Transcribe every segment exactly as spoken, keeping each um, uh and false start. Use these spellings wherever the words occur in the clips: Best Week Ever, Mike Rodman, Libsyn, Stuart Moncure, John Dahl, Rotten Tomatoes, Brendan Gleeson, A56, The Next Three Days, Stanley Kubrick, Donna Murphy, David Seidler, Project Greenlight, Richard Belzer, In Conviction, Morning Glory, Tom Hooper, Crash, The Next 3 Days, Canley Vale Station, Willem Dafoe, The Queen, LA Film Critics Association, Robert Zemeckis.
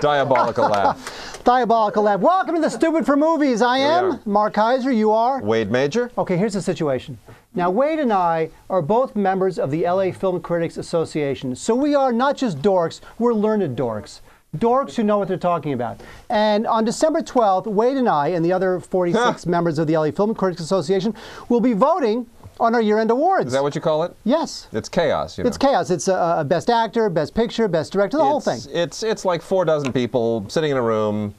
Diabolical laugh. Diabolical laugh. Welcome to the Stupid for Movies. I am Mark Heiser. You are? Wade Major. Okay, here's the situation. Now, Wade and I are both members of the L A Film Critics Association. So we are not just dorks, we're learned dorks. Dorks who know what they're talking about. And on December twelfth, Wade and I and the other forty-six members of the L A Film Critics Association will be voting on our year-end awards. Is that what you call it? Yes. It's chaos, you know. It's chaos. It's a, a Best Actor, Best Picture, Best Director, the it's, whole thing. It's, it's like four dozen people sitting in a room,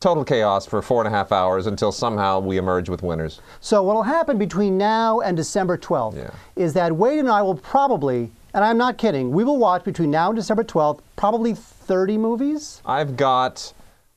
total chaos for four and a half hours until somehow we emerge with winners. So what will happen between now and December twelfth yeah. is that Wade and I will probably, and I'm not kidding, we will watch between now and December twelfth probably thirty movies. I've got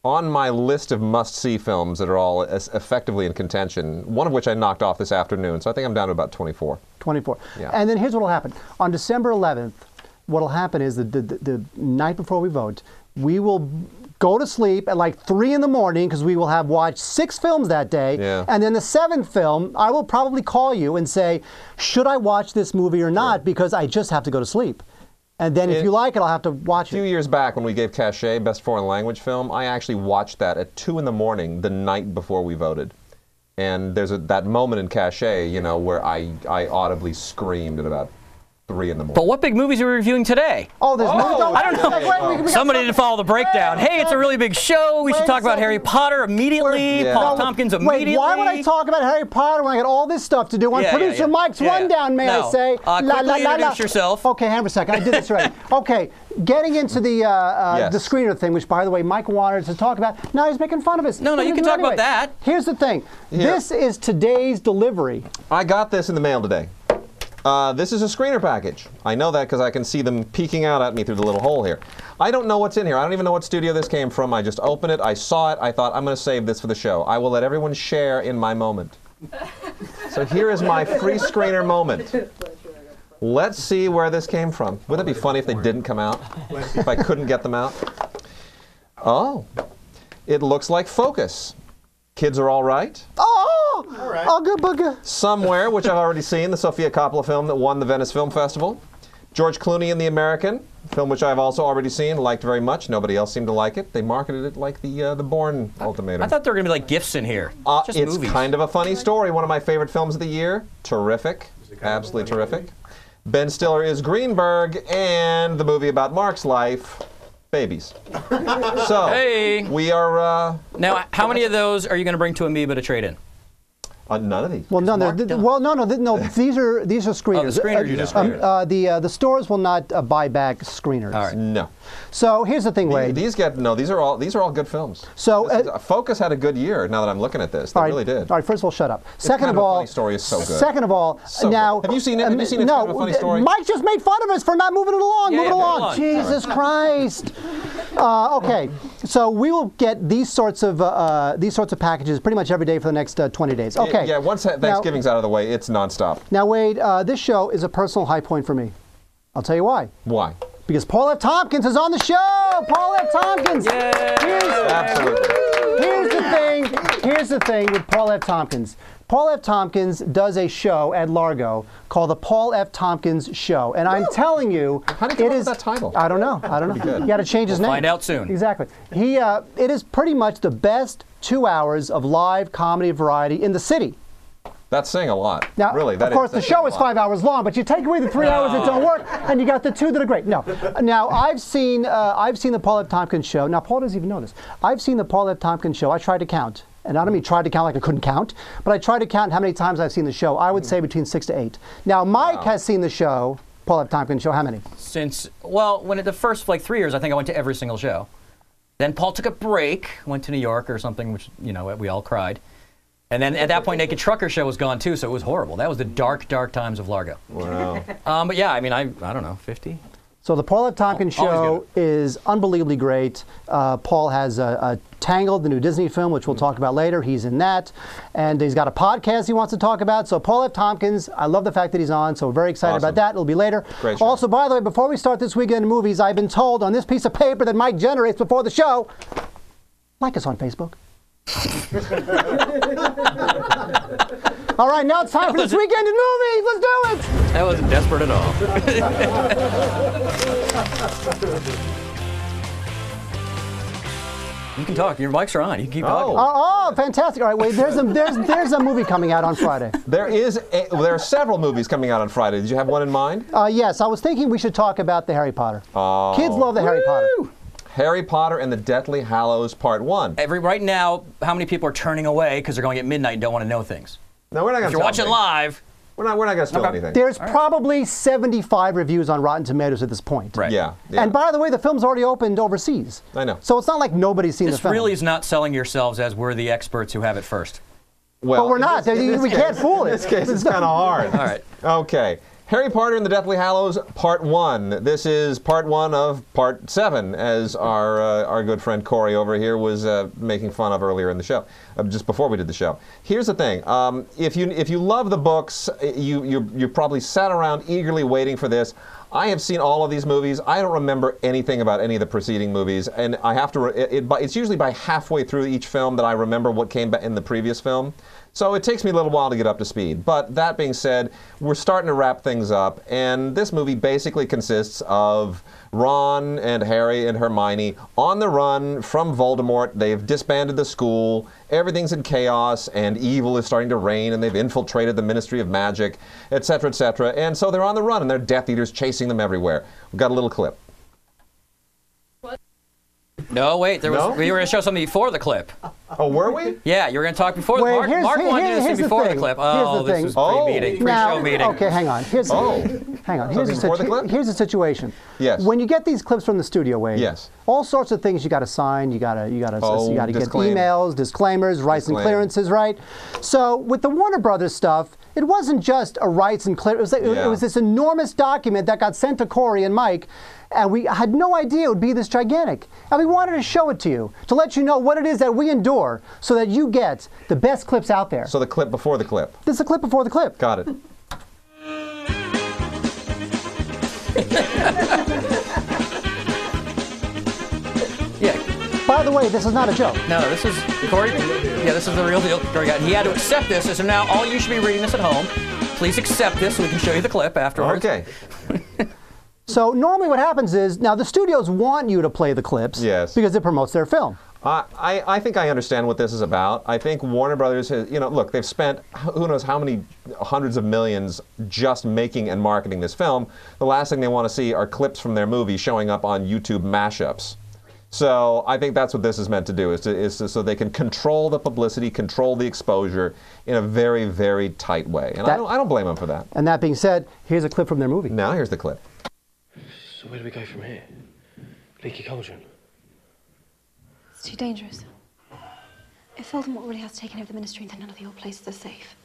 on my list of must-see films that are all as effectively in contention, one of which I knocked off this afternoon, so I think I'm down to about twenty-four. twenty-four. Yeah. And then here's what will happen. On December eleventh, what will happen is the, the, the night before we vote, we will go to sleep at like three in the morning because we will have watched six films that day. Yeah. And then the seventh film, I will probably call you and say, should I watch this movie or not? Yeah. Because I just have to go to sleep. And then if it, you like it, I'll have to watch it. A few it. years back when we gave Cachet Best Foreign Language Film, I actually watched that at two in the morning the night before we voted. And there's a, that moment in Cachet, you know, where I, I audibly screamed at about three in the morning. But what big movies are we reviewing today? Oh, there's oh, movies. Oh, I don't know. Like, wait, we, we Somebody didn't follow the breakdown. Hey, it's a really big show. We should talk about Harry Potter immediately. Yeah. Paul no, Tompkins immediately. Wait, why would I talk about Harry Potter when I got all this stuff to do? On yeah, producer yeah, yeah. Mike's yeah. rundown, may no. I say? Uh, la, quickly la, la, introduce la. yourself. Okay, hang on a second. I did this right. Okay, getting into the uh, uh, yes. the screener thing, which by the way, Mike wanted to talk about. Now he's making fun of us. No, no, you can talk anyway. about that. Here's the thing. Here. This is today's delivery. I got this in the mail today. Uh, this is a screener package. I know that because I can see them peeking out at me through the little hole here. I don't know what's in here. I don't even know what studio this came from. I just opened it. I saw it. I thought, I'm going to save this for the show. I will let everyone share in my moment. So here is my free screener moment. Let's see where this came from. Wouldn't it be funny if they didn't come out? If I couldn't get them out? Oh. It looks like Focus. Kids Are All Right. Oh! All right. All good, booga. Somewhere, which I've already seen, the Sofia Coppola film that won the Venice Film Festival. George Clooney and the American, a film which I've also already seen, liked very much. Nobody else seemed to like it. They marketed it like the uh, the Bourne Ultimatum. I thought there were going to be like gifts in here. Uh, Just it's movies. kind of a funny story. One of my favorite films of the year. Terrific. Absolutely terrific. Ben Stiller is Greenberg, and the movie about Mark's life. Babies. So, hey. we are... Uh, now, how many of those are you going to bring to Amoeba to trade in? Uh, none of these. Well, no, well, no, no, th no. These are these are screeners. Oh, the screeners, you uh, know. Um, uh, the uh, the stores will not uh, buy back screeners. All right. No. So here's the thing, the, Wade. These get no. These are all these are all good films. So uh, is, uh, Focus had a good year. Now that I'm looking at this, they right, really did. All right. First of all, shut up. It's second kind of, of all, a funny story is so good. Second of all, so now good. have you seen it? Have you seen it? No. Kind of a funny story? Mike just made fun of us for not moving it along. Yeah, move yeah, it along. along. Jesus right. Christ. uh, okay. So we will get these sorts of uh, these sorts of packages pretty much every day for the next uh, twenty days. Okay. It, yeah. Once Thanksgiving's now, out of the way, it's nonstop. Now, Wade, uh, this show is a personal high point for me. I'll tell you why. Why? Because Paul F. Tompkins is on the show. Paul F. Tompkins. Yeah. Here's, Absolutely. Here's the thing. Here's the thing with Paul F. Tompkins. Paul F. Tompkins does a show at Largo called the Paul F. Tompkins Show, and I'm telling you, how did you come up with that title? I don't know. I don't know. You got to change his name. Find out soon. Exactly. He. Uh, it is pretty much the best two hours of live comedy variety in the city. That's saying a lot. Now, really, that of course, is, the show is five hours long, but you take away the three no. hours that don't work, and you got the two that are great. No, now I've seen uh, I've seen the Paul F. Tompkins Show. Now Paul doesn't even know this. I've seen the Paul F. Tompkins Show. I tried to count, and I don't mean tried to count like I couldn't count, but I tried to count how many times I've seen the show. I would say between six to eight. Now Mike wow. has seen the show, Paul F. Tompkins Show. How many? Since well, when it, the first like three years, I think I went to every single show. Then Paul took a break, went to New York or something, which you know we all cried. And then at that point, Naked Trucker show was gone too, so it was horrible. That was the dark, dark times of Largo. Wow. um, but yeah, I mean, I I don't know, fifty. So the Paul F. Tompkins oh, show is unbelievably great. Uh, Paul has a, a Tangled, the new Disney film, which we'll mm-hmm. talk about later. He's in that, and he's got a podcast he wants to talk about. So Paul F. Tompkins, I love the fact that he's on. So we're very excited awesome. about that. It'll be later. Great show. Also, by the way, before we start this weekend in movies, I've been told on this piece of paper that Mike generates before the show. Like us on Facebook. All right, now it's time for this weekend in movies. Let's do it. That wasn't desperate at all. You can talk. Your mics are on. You can keep talking. Oh, oh fantastic. All right, wait. There's a, there's, there's a movie coming out on Friday. There is. A, there are several movies coming out on Friday. Did you have one in mind? Uh, yes. I was thinking we should talk about the Harry Potter. Oh. Kids love the Woo! Harry Potter. Harry Potter and the Deathly Hallows Part one. Every, right now, how many people are turning away because they're going at midnight and don't want to know things? No, we're not going to. If you're watching live, we're not. We're not going to spill okay. anything. There's right. probably seventy-five reviews on Rotten Tomatoes at this point. Right. Yeah, yeah. And by the way, the film's already opened overseas. I know. So it's not like nobody's seen this the film. This really is not selling yourselves as we're the experts who have it first. Well, but we're not. This, we we case, can't fool it. In this case, it's kind of hard. All right. Okay. Harry Potter and the Deathly Hallows Part one. This is Part one of Part seven, as our uh, our good friend Corey over here was uh, making fun of earlier in the show, uh, just before we did the show. Here's the thing: um, if you if you love the books, you you you probably sat around eagerly waiting for this. I have seen all of these movies. I don't remember anything about any of the preceding movies, and I have to. Re it, it, it's usually by halfway through each film that I remember what came in the previous film. So it takes me a little while to get up to speed. But that being said, we're starting to wrap things up, and this movie basically consists of Ron and Harry and Hermione on the run from Voldemort. They've disbanded the school, everything's in chaos, and evil is starting to reign, and they've infiltrated the Ministry of Magic, et cetera, et cetera. And so they're on the run, and their Death Eaters chasing them everywhere. We've got a little clip. No, wait. There was, no? We were going to show something before the clip. Oh, were we? Yeah, you were going to talk before. Wait, the, Mark, here's, Mark wanted here's, here's this before the, the clip. Oh, the this was pre-meeting, oh. pre-show meeting. Okay, hang on. Here's oh. the, hang on. Here's the, the clip? Here's the situation. Yes. When you get these clips from the studio, Wayne. Yes. All sorts of things you got to sign. You got to you got to oh, you got to get emails, disclaimers, rights Disclaim. and clearances, right? So with the Warner Brothers stuff, it wasn't just a rights and clearance. It, like, yeah. it was this enormous document that got sent to Corey and Mike. And we had no idea it would be this gigantic. And we wanted to show it to you, to let you know what it is that we endure, so that you get the best clips out there. So the clip before the clip. This is the clip before the clip. Got it. Yeah. By the way, this is not a joke. No, this is, Corey, yeah, this is the real deal. Corey got, he had to accept this, and so now all you should be reading this at home. Please accept this so we can show you the clip afterwards. Okay. So normally what happens is, now the studios want you to play the clips yes. because it promotes their film. Uh, I, I think I understand what this is about. I think Warner Brothers has, you know, look, they've spent who knows how many hundreds of millions just making and marketing this film. The last thing they want to see are clips from their movie showing up on YouTube mashups. So I think that's what this is meant to do, is, to, is to, so they can control the publicity, control the exposure in a very, very tight way. And that, I, don't, I don't blame them for that. And that being said, here's a clip from their movie. Now here's the clip. So where do we go from here? Leaky cauldron. It's too dangerous. If Voldemort really has taken over the Ministry, then none of the old places are safe.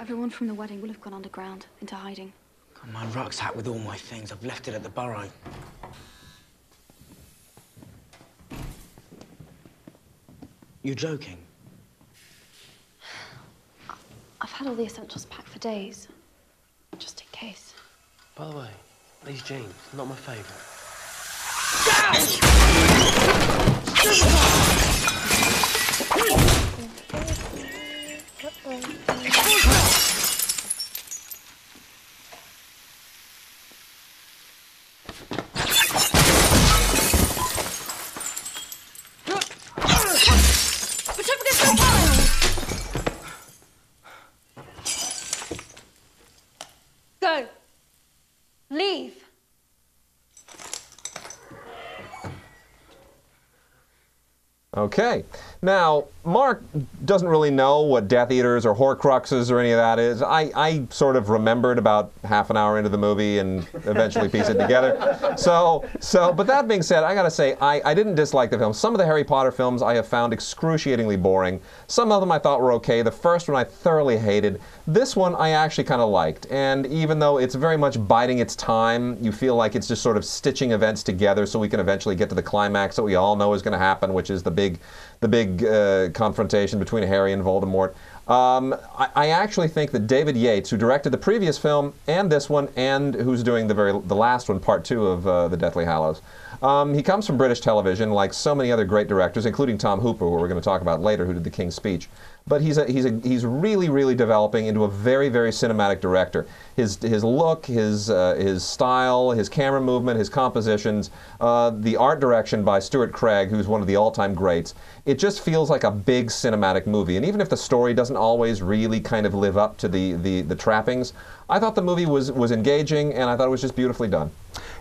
Everyone from the wedding will have gone underground, into hiding. Got my rucksack with all my things. I've left it at the burrow. You're joking? I've had all the essentials packed for days, just in case. By the way, these jeans, not my favourite. Go. Leave. Okay. Now, Mark doesn't really know what Death Eaters or Horcruxes or any of that is. I, I sort of remembered about half an hour into the movie and eventually pieced it together. So, so, but that being said, I gotta say, I, I didn't dislike the film. Some of the Harry Potter films I have found excruciatingly boring. Some of them I thought were okay. The first one I thoroughly hated. This one I actually kind of liked. And even though it's very much biding its time, you feel like it's just sort of stitching events together so we can eventually get to the climax that we all know is gonna happen, which is the big the big uh, confrontation between Harry and Voldemort. Um, I, I actually think that David Yates, who directed the previous film and this one, and who's doing the very the last one, part two of uh, The Deathly Hallows, um, he comes from British television, like so many other great directors, including Tom Hooper, who we're going to talk about later, who did The King's Speech. But he's a, he's a, he's really really developing into a very very cinematic director. His his look, his uh, his style, his camera movement, his compositions, uh, the art direction by Stuart Craig, who's one of the all-time greats. It just feels like a big cinematic movie. And even if the story doesn't always really kind of live up to the the, the trappings, I thought the movie was was engaging, and I thought it was just beautifully done.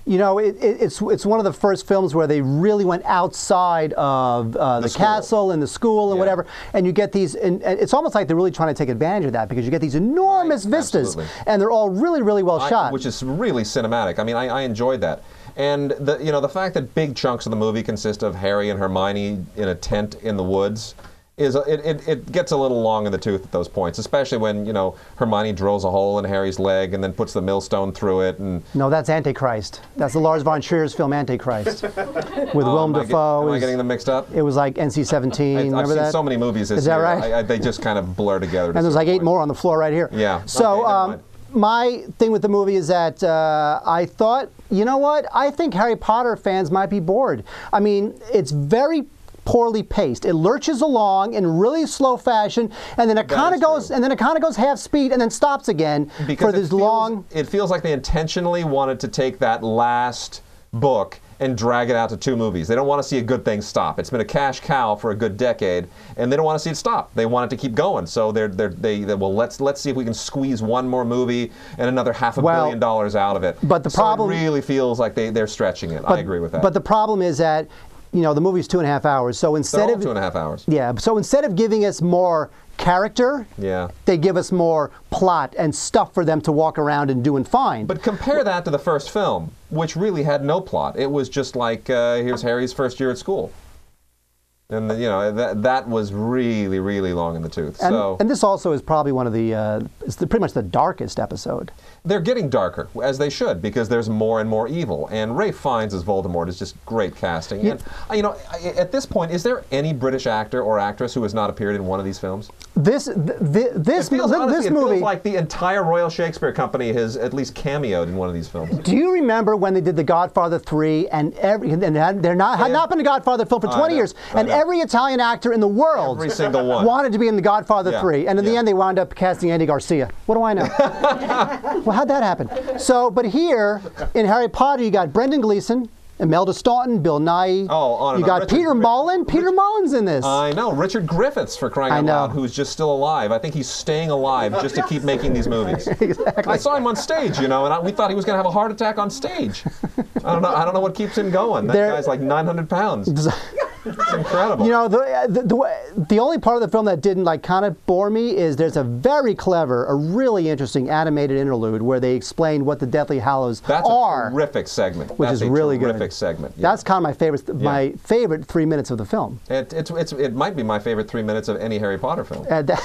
You know, it, it, it's it's one of the first films where they really went outside of uh, the, the castle and the school and yeah. whatever, and you get these. And it's almost like they're really trying to take advantage of that because you get these enormous right. vistas, absolutely. And they're all really, really well I, shot, which is really cinematic. I mean, I, I enjoyed that, and the you know the fact that big chunks of the movie consist of Harry and Hermione in a tent in the woods. Is a, it, it, it gets a little long in the tooth at those points, especially when, you know, Hermione drills a hole in Harry's leg and then puts the millstone through it. And no, that's Antichrist. That's the Lars von Trier's film Antichrist with oh, Willem Dafoe. Am I getting them mixed up? It was like N C seventeen. I, I've remember seen that? So many movies this Is that year. Right? I, I, they just kind of blur together. To and there's like point. eight more on the floor right here. Yeah. So. Okay, um, My thing with the movie is that uh, I thought, you know what? I think Harry Potter fans might be bored. I mean, it's very poorly paced. It lurches along in really slow fashion, and then it kind of goes, true. and then it kind of goes half speed, and then stops again because for this it feels, long. It feels like they intentionally wanted to take that last book and drag it out to two movies. They don't want to see a good thing stop. It's been a cash cow for a good decade, and they don't want to see it stop. They want it to keep going. So they're, they're, they they well let's let's see if we can squeeze one more movie and another half a well, billion dollars out of it. But the so problem it really feels like they they're stretching it. But, I agree with that. But the problem is that. You know, the movie's two and a half hours, so instead of two and a half hours. Yeah, so instead of giving us more character, yeah. they give us more plot and stuff for them to walk around and do and find. But compare that to the first film, which really had no plot. It was just like, uh, here's Harry's first year at school. And, you know, that, that was really, really long in the tooth. And, so, and this also is probably one of the, uh, it's the, pretty much the darkest episode. They're getting darker, as they should, because there's more and more evil. And Ralph Fiennes as Voldemort is just great casting. Yeah. And, you know, at this point, is there any British actor or actress who has not appeared in one of these films? This, th th this, feels, th honestly, this movie. It feels like the entire Royal Shakespeare Company has at least cameoed in one of these films. Do you remember when they did The Godfather three and every, and had, they're not, had and, not been a Godfather film for twenty years? And every Italian actor in the world every single one. wanted to be in The Godfather yeah. three. And in yeah. the end, they wound up casting Andy Garcia. What do I know? Well, how'd that happen? So, but here in Harry Potter, you got Brendan Gleeson, Imelda Staunton, Bill Nighy. Oh, on and You got Richard, Peter Mullen. Peter Richard, Mullen's in this. I know. Richard Griffiths, for crying out loud, who's just still alive. I think he's staying alive just to keep making these movies. Exactly. I saw him on stage, you know, and I, we thought he was going to have a heart attack on stage. I don't know. I don't know what keeps him going. That there, guy's like nine hundred pounds. It's incredible. You know, the, the, the, the only part of the film that didn't like kind of bore me is there's a very clever, a really interesting animated interlude where they explain what the Deathly Hallows That's are. That's a terrific segment. Which That's is really good. segment. Yeah. That's kind of my favorite, yeah. my favorite three minutes of the film. It, it's, it's, it might be my favorite three minutes of any Harry Potter film. Uh, that,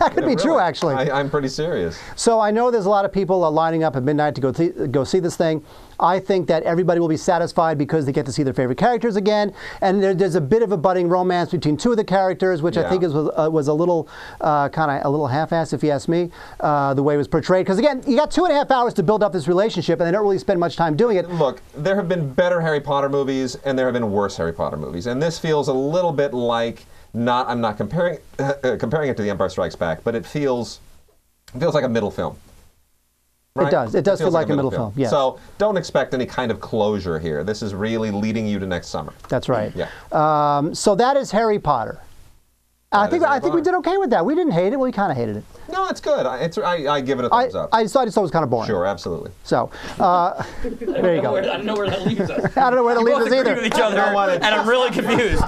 that could yeah, be really. true, actually. I, I'm pretty serious. So I know there's a lot of people uh, lining up at midnight to go, th go see this thing. I think that everybody will be satisfied because they get to see their favorite characters again, and there, there's a bit of a budding romance between two of the characters, which yeah. I think is, was, uh, was a little uh, kind of a little half-assed, if you ask me, uh, the way it was portrayed. Because again, you got two and a half hours to build up this relationship, and they don't really spend much time doing it. Look, there have been better Harry Potter movies, and there have been worse Harry Potter movies, and this feels a little bit like not. I'm not comparing uh, comparing it to The Empire Strikes Back, but it feels it feels like a middle film. Right? It does. It does it feel like, like a middle, middle film. film. Yes. So don't expect any kind of closure here. This is really leading you to next summer. That's right. Yeah. Um, so that is Harry Potter. That I think I Potter. think we did okay with that. We didn't hate it. Well, we kind of hated it. No, it's good. I, it's, I, I give it a thumbs I, up. I thought it was kind of boring. Sure, absolutely. So uh, there you go. Where, I don't know where that leaves us. I don't know where that leaves us either. With each other, and I'm really confused.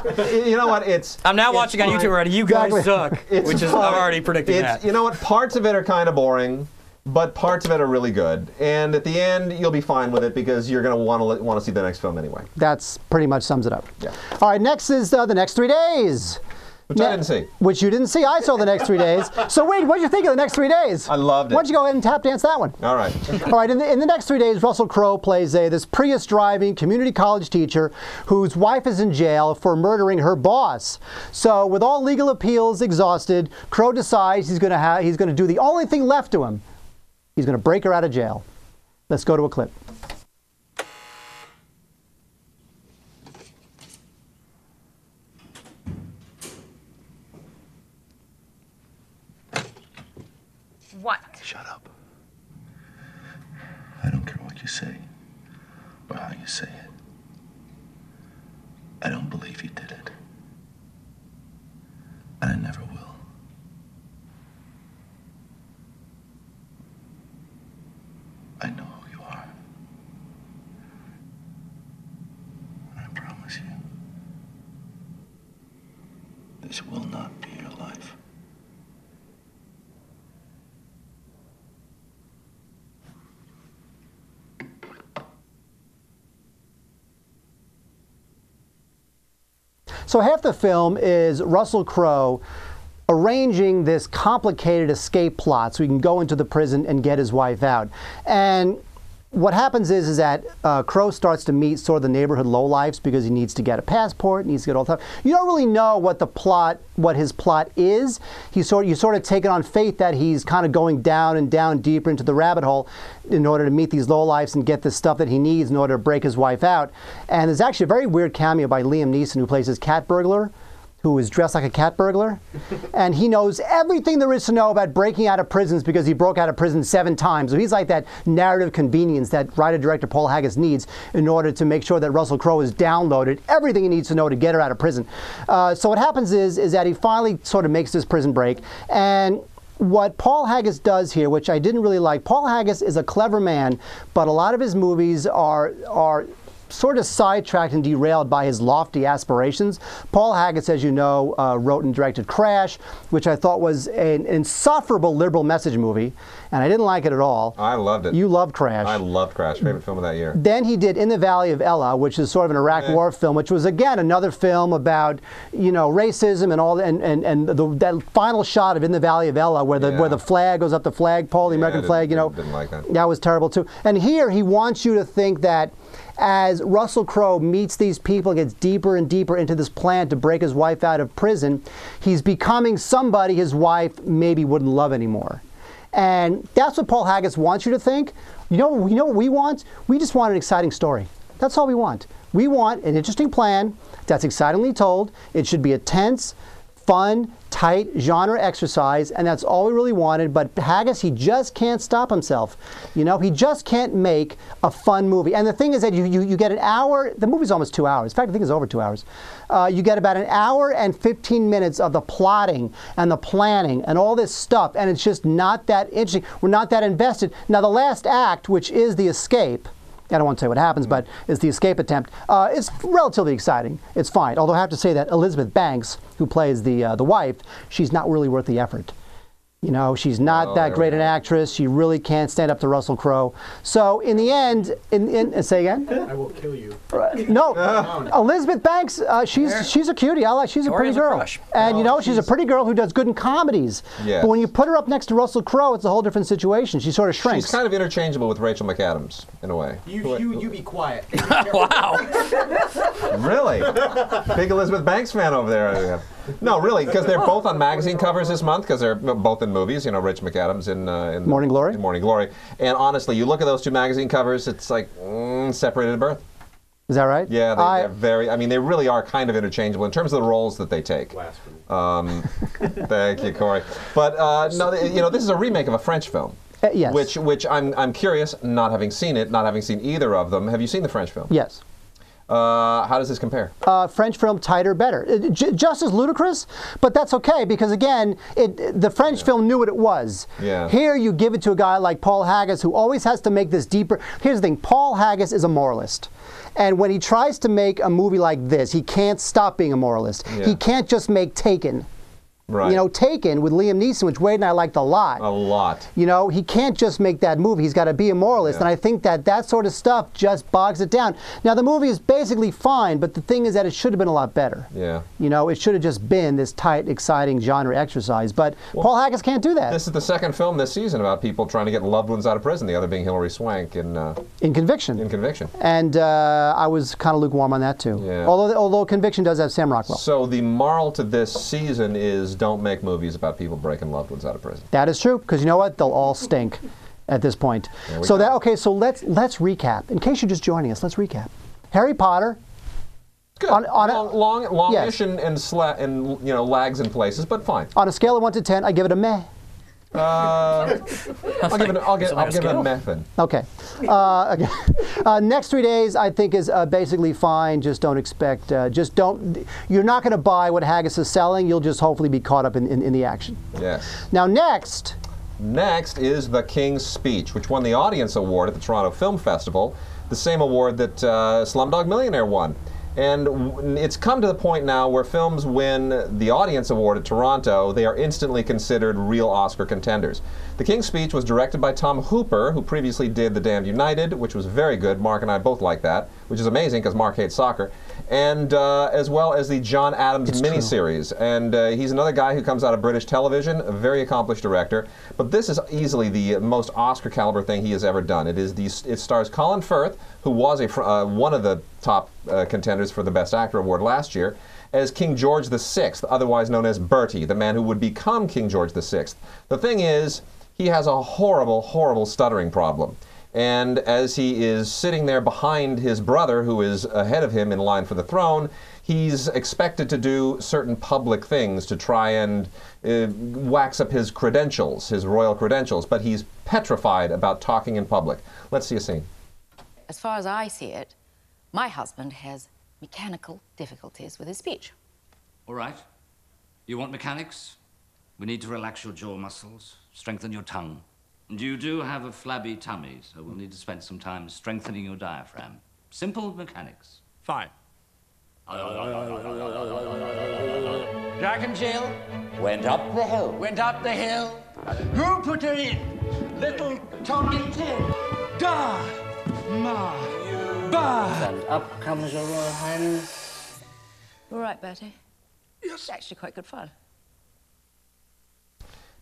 You know what? It's I'm now it's watching fine. on YouTube already. You guys exactly. suck, it's which is fine. I'm already predicting it's, that. You know what? Parts of it are kind of boring. But parts of it are really good, and at the end you'll be fine with it because you're going to want to want to see the next film anyway. That's pretty much sums it up. Yeah. All right. Next is uh, The Next Three Days, which ne I didn't see. Which you didn't see. I saw The Next Three Days. So wait, what did you think of The Next Three Days? I loved it. Why don't you go ahead and tap dance that one? All right. All right. In the, in the Next Three Days, Russell Crowe plays a this Prius driving community college teacher whose wife is in jail for murdering her boss. So with all legal appeals exhausted, Crowe decides he's going to have he's going to do the only thing left to him. He's going to break her out of jail. Let's go to a clip. What? Shut up. I don't care what you say or how you say it. I don't believe he did it. And I never will. I know who you are. I promise you, this will not be your life. So half the film is Russell Crowe arranging this complicated escape plot so he can go into the prison and get his wife out. And what happens is, is that uh, Crowe starts to meet sort of the neighborhood lowlifes because he needs to get a passport, needs to get all the time. You don't really know what the plot, what his plot is. He sort, you sort of take it on faith that he's kind of going down and down deeper into the rabbit hole in order to meet these lowlifes and get the stuff that he needs in order to break his wife out. And there's actually a very weird cameo by Liam Neeson, who plays his cat burglar, who is dressed like a cat burglar, and he knows everything there is to know about breaking out of prisons because he broke out of prison seven times. So he's like that narrative convenience that writer-director Paul Haggis needs in order to make sure that Russell Crowe has downloaded everything he needs to know to get her out of prison. Uh, so what happens is, is that he finally sort of makes this prison break, and what Paul Haggis does here, which I didn't really like, Paul Haggis is a clever man, but a lot of his movies are are. sort of sidetracked and derailed by his lofty aspirations. Paul Haggis, as you know, uh, wrote and directed Crash, which I thought was an insufferable liberal message movie, and I didn't like it at all. I loved it. You loved Crash. I loved Crash, favorite film of that year. Then he did In the Valley of Ella, which is sort of an Iraq yeah. War film, which was again another film about, you know, racism and all, and and and the, that final shot of In the Valley of Ella, where the yeah. where the flag goes up the flagpole, the yeah, American flag. You know, didn't like that. That was terrible too. And here he wants you to think that as Russell Crowe meets these people and gets deeper and deeper into this plan to break his wife out of prison, he's becoming somebody his wife maybe wouldn't love anymore. And that's what Paul Haggis wants you to think. You know, you know what we want? We just want an exciting story. That's all we want. We want an interesting plan that's excitingly told. It should be a tense, fun, tight genre exercise, and that's all we really wanted. But Haggis, he just can't stop himself. You know, he just can't make a fun movie. And the thing is that you, you, you get an hour, the movie's almost two hours. In fact, I think it's over two hours. Uh, you get about an hour and fifteen minutes of the plotting and the planning and all this stuff, and it's just not that interesting. We're not that invested. Now, the last act, which is the escape, I don't want to say what happens, but it's the escape attempt. Uh, it's relatively exciting. It's fine. Although I have to say that Elizabeth Banks, who plays the uh, the wife, she's not really worth the effort. You know, she's not oh, that great an actress. She really can't stand up to Russell Crowe. So in the end, in, in say again? I will kill you. No, no. Elizabeth Banks, uh, she's she's a cutie. I like. She's a pretty girl, and oh, you know, she's, she's a pretty girl who does good in comedies. Yes. But when you put her up next to Russell Crowe, it's a whole different situation. She sort of shrinks. She's kind of interchangeable with Rachel McAdams in a way. You you you be quiet. Wow. Really? Big Elizabeth Banks fan over there. No, really, because they're both on magazine covers this month, because they're both in movies. You know, Rich McAdams in, uh, in Morning Glory. In Morning Glory. And honestly, you look at those two magazine covers, it's like mm, separated at birth. Is that right? Yeah, they, I, they're very. I mean, they really are kind of interchangeable in terms of the roles that they take. Blasphemy. Um, thank you, Corey. But uh, no, you know, this is a remake of a French film. Uh, yes. Which, which I'm, I'm curious, not having seen it, not having seen either of them. Have you seen the French film? Yes. Uh, how does this compare? Uh, French film, tighter, better. J just as ludicrous, but that's okay, because again, it, the French yeah. film knew what it was. Yeah. Here you give it to a guy like Paul Haggis, who always has to make this deeper. Here's the thing, Paul Haggis is a moralist. And when he tries to make a movie like this, he can't stop being a moralist. Yeah. He can't just make Taken. Right. You know, Taken with Liam Neeson, which Wade and I liked a lot. A lot. You know, he can't just make that movie. He's got to be a moralist. Yeah. And I think that that sort of stuff just bogs it down. Now, the movie is basically fine, but the thing is that it should have been a lot better. Yeah. You know, it should have just been this tight, exciting genre exercise. But well, Paul Haggis can't do that. This is the second film this season about people trying to get loved ones out of prison, the other being Hilary Swank in... Uh, in Conviction. In Conviction. And uh, I was kind of lukewarm on that, too. Yeah. Although, although Conviction does have Sam Rockwell. So the moral to this season is... don't make movies about people breaking loved ones out of prison. That is true, because you know what? They'll all stink at this point. So that okay, so let's let's recap. In case you're just joining us, let's recap. Harry Potter. Good. On, on long, a, long, longish yes. and and, sla and you know lags in places, but fine. On a scale of one to ten, I give it a meh. Uh, I'll give it. I'll get, I'll give it a method. Okay. Uh, okay. Uh, next three days, I think, is uh, basically fine. Just don't expect. Uh, just don't. You're not going to buy what Haggis is selling. You'll just hopefully be caught up in, in, in the action. Yes. Now next. Next is The King's Speech, which won the Audience Award at the Toronto Film Festival, the same award that uh, Slumdog Millionaire won. And w it's come to the point now where films win the Audience Award at Toronto, they are instantly considered real Oscar contenders. The King's Speech was directed by Tom Hooper, who previously did The Damned United, which was very good. Mark and I both like that, which is amazing because Mark hates soccer. And uh, as well as the John Adams it's miniseries. True. And uh, he's another guy who comes out of British television, a very accomplished director. But this is easily the most Oscar caliber thing he has ever done. It is the, it stars Colin Firth, who was a, uh, one of the top uh, contenders for the Best Actor Award last year, as King George the Sixth, otherwise known as Bertie, the man who would become King George the Sixth. The thing is, he has a horrible, horrible stuttering problem. And as he is sitting there behind his brother, who is ahead of him in line for the throne, he's expected to do certain public things to try and uh, wax up his credentials, his royal credentials, but he's petrified about talking in public. Let's see a scene. As far as I see it, my husband has mechanical difficulties with his speech. All right. You want mechanics? We need to relax your jaw muscles, strengthen your tongue. And you do have a flabby tummy, so we'll need to spend some time strengthening your diaphragm. Simple mechanics. Fine. Jack and Jill went up the hill. Went up the hill. Who put her in? Little Tommy Ted. Da, ma, ba. And up comes your royal highness. All right, Bertie. Yes. It's actually quite good fun.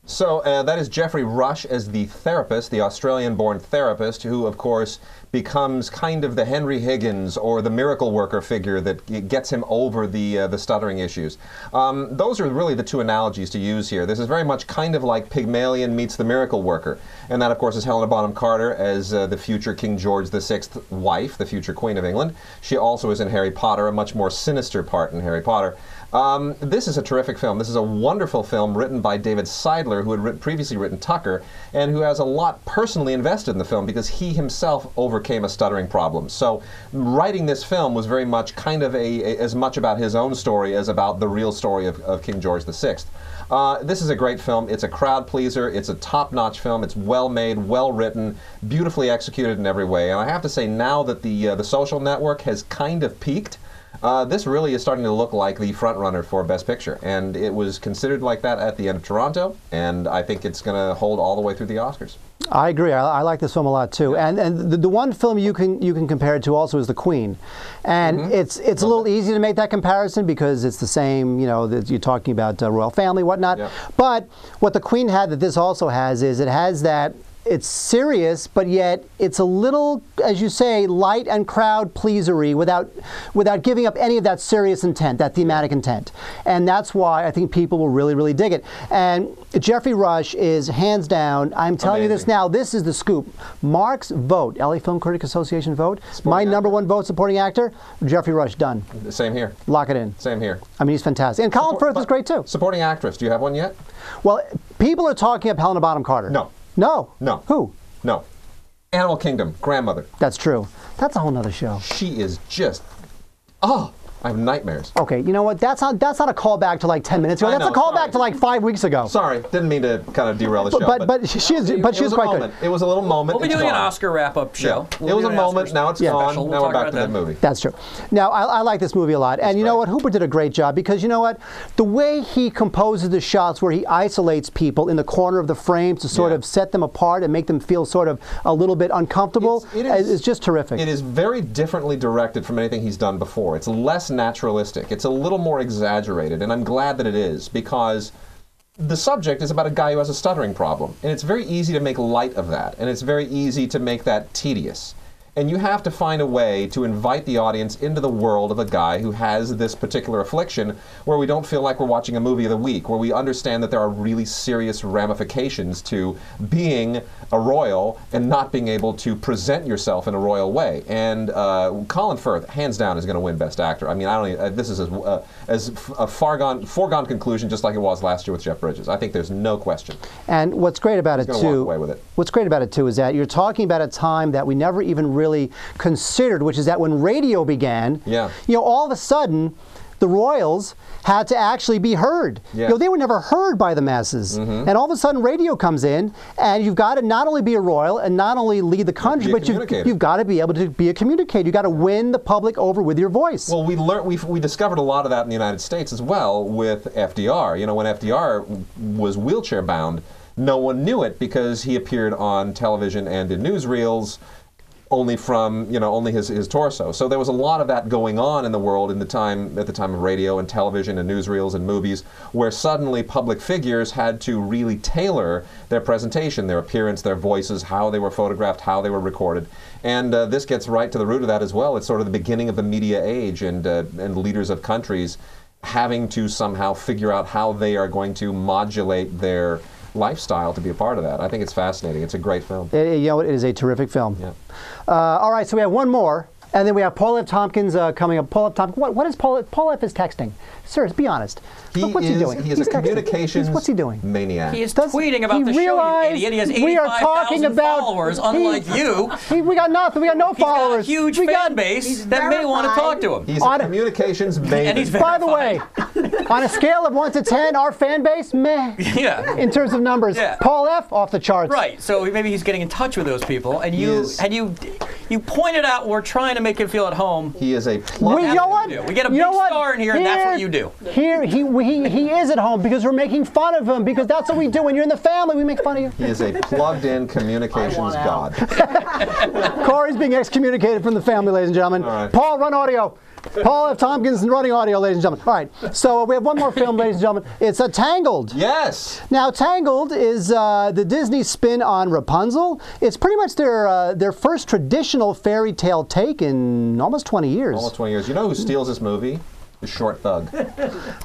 So uh, that is Geoffrey Rush as the therapist, the Australian-born therapist, who, of course, becomes kind of the Henry Higgins or the miracle worker figure that gets him over the uh, the stuttering issues. Um, those are really the two analogies to use here. This is very much kind of like Pygmalion meets the miracle worker. And that, of course, is Helena Bonham Carter as uh, the future King George the Sixth's wife, the future Queen of England. She also is in Harry Potter, a much more sinister part in Harry Potter. Um, this is a terrific film. This is a wonderful film written by David Seidler, who had written, previously written Tucker, and who has a lot personally invested in the film because he himself overcame a stuttering problem. So writing this film was very much kind of a, a as much about his own story as about the real story of, of King George the Sixth. Uh, this is a great film. It's a crowd pleaser. It's a top-notch film. It's well-made, well-written, beautifully executed in every way. And I have to say now that the, uh, the Social Network has kind of peaked, Uh, this really is starting to look like the frontrunner for Best Picture, and it was considered like that at the end of Toronto, and I think it's going to hold all the way through the Oscars. I agree. I, I like this film a lot too, and and the, the one film you can you can compare it to also is The Queen, and mm-hmm. it's it's a little easy to make that comparison because it's the same, you know, that you're talking about uh, royal family, whatnot. Yeah. But what The Queen had that this also has is it has that. It's serious, but yet it's a little, as you say, light and crowd pleasery without without giving up any of that serious intent, that thematic intent. And that's why I think people will really, really dig it. And Geoffrey Rush is hands down, I'm telling Amazing. you this now, this is the scoop. Mark's vote, L A Film Critics Association vote, supporting my actor. number one vote supporting actor, Geoffrey Rush, done. Same here. Lock it in. Same here. I mean, he's fantastic. And Colin Support, Firth is great too. Supporting actress, do you have one yet? Well, people are talking up Helena Bonham Carter. No. No. No. Who? No. Animal Kingdom, grandmother. That's true. That's a whole nother show. She is just, oh, I have nightmares. Okay, you know what? That's not that's not a callback to like ten minutes ago. I that's know, a callback sorry. to like five weeks ago. Sorry, didn't mean to kind of derail the show. But but, but she is but she is quite moment. good. It was a little moment. We'll be doing gone. an Oscar wrap-up show. Yeah. We'll it was a moment. Oscars now it's yeah. gone. We'll now we're back to that. the movie. That's true. Now I, I like this movie a lot, and that's you great. know what? Hooper did a great job because you know what? The way he composes the shots, where he isolates people in the corner of the frame to sort yeah. of set them apart and make them feel sort of a little bit uncomfortable, it's, it is, it's just terrific. It is very differently directed from anything he's done before. It's less naturalistic. It's a little more exaggerated, and I'm glad that it is, because the subject is about a guy who has a stuttering problem, and it's very easy to make light of that, and it's very easy to make that tedious. And you have to find a way to invite the audience into the world of a guy who has this particular affliction, where we don't feel like we're watching a movie of the week, where we understand that there are really serious ramifications to being a royal and not being able to present yourself in a royal way. And uh, Colin Firth, hands down, is going to win Best Actor. I mean, I don't even, uh, this is as, uh, as a far-gone, foregone conclusion, just like it was last year with Jeff Bridges. I think there's no question. And what's great about it, too, walk away with it. What's great about it too is that you're talking about a time that we never even really really considered, which is that when radio began, yeah. you know, all of a sudden the royals had to actually be heard. Yeah. You know, they were never heard by the masses. Mm-hmm. And all of a sudden radio comes in, and you've got to not only be a royal and not only lead the country, but you've, you've got to be able to be a communicator. You've got to win the public over with your voice. Well, we learned, we, we discovered a lot of that in the United States as well with F D R. You know, when F D R was wheelchair bound, no one knew it because he appeared on television and in newsreels only from, you know, only his, his torso. So there was a lot of that going on in the world in the time, at the time of radio and television and newsreels and movies, where suddenly public figures had to really tailor their presentation, their appearance, their voices, how they were photographed, how they were recorded. And uh, this gets right to the root of that as well. It's sort of the beginning of the media age, and, uh, and leaders of countries having to somehow figure out how they are going to modulate their lifestyle to be a part of that. I think it's fascinating. It's a great film. It, you know, it is a terrific film. Yeah. Uh, all right, so we have one more, and then we have Paul F. Tompkins uh, coming up. Paul F. Tompkins, what, what is Paul F.? Paul F. is texting. Sir, be honest. He Look, what's is, he doing? He is He's a texting. communications He's, what's he doing? maniac. He is Does, tweeting about the show, you idiot. He has eighty-five thousand followers, he, unlike you. He, we got nothing. We got no he's followers. Got a huge we fan got, base that may want to talk to him. He's on a communications maniac. By the way, on a scale of one to ten, our fan base, meh. Yeah. In terms of numbers, yeah. Paul F. off the charts. Right. So maybe he's getting in touch with those people, and you and you you pointed out we're trying to make him feel at home. He is a plug. You know what? We get a big star in here, and that's what you do. Here he he he is at home because we're making fun of him, because that's what we do when you're in the family. We make fun of you. He is a plugged-in communications god. Corey's being excommunicated from the family, ladies and gentlemen. Right. Paul, run audio. Paul F. Tompkins running audio, ladies and gentlemen. All right, so uh, we have one more film, ladies and gentlemen. It's uh, Tangled. Yes. Now, Tangled is uh, the Disney spin on Rapunzel. It's pretty much their uh, their first traditional fairy tale take in almost twenty years. Almost twenty years. You know who steals this movie? The Short Thug.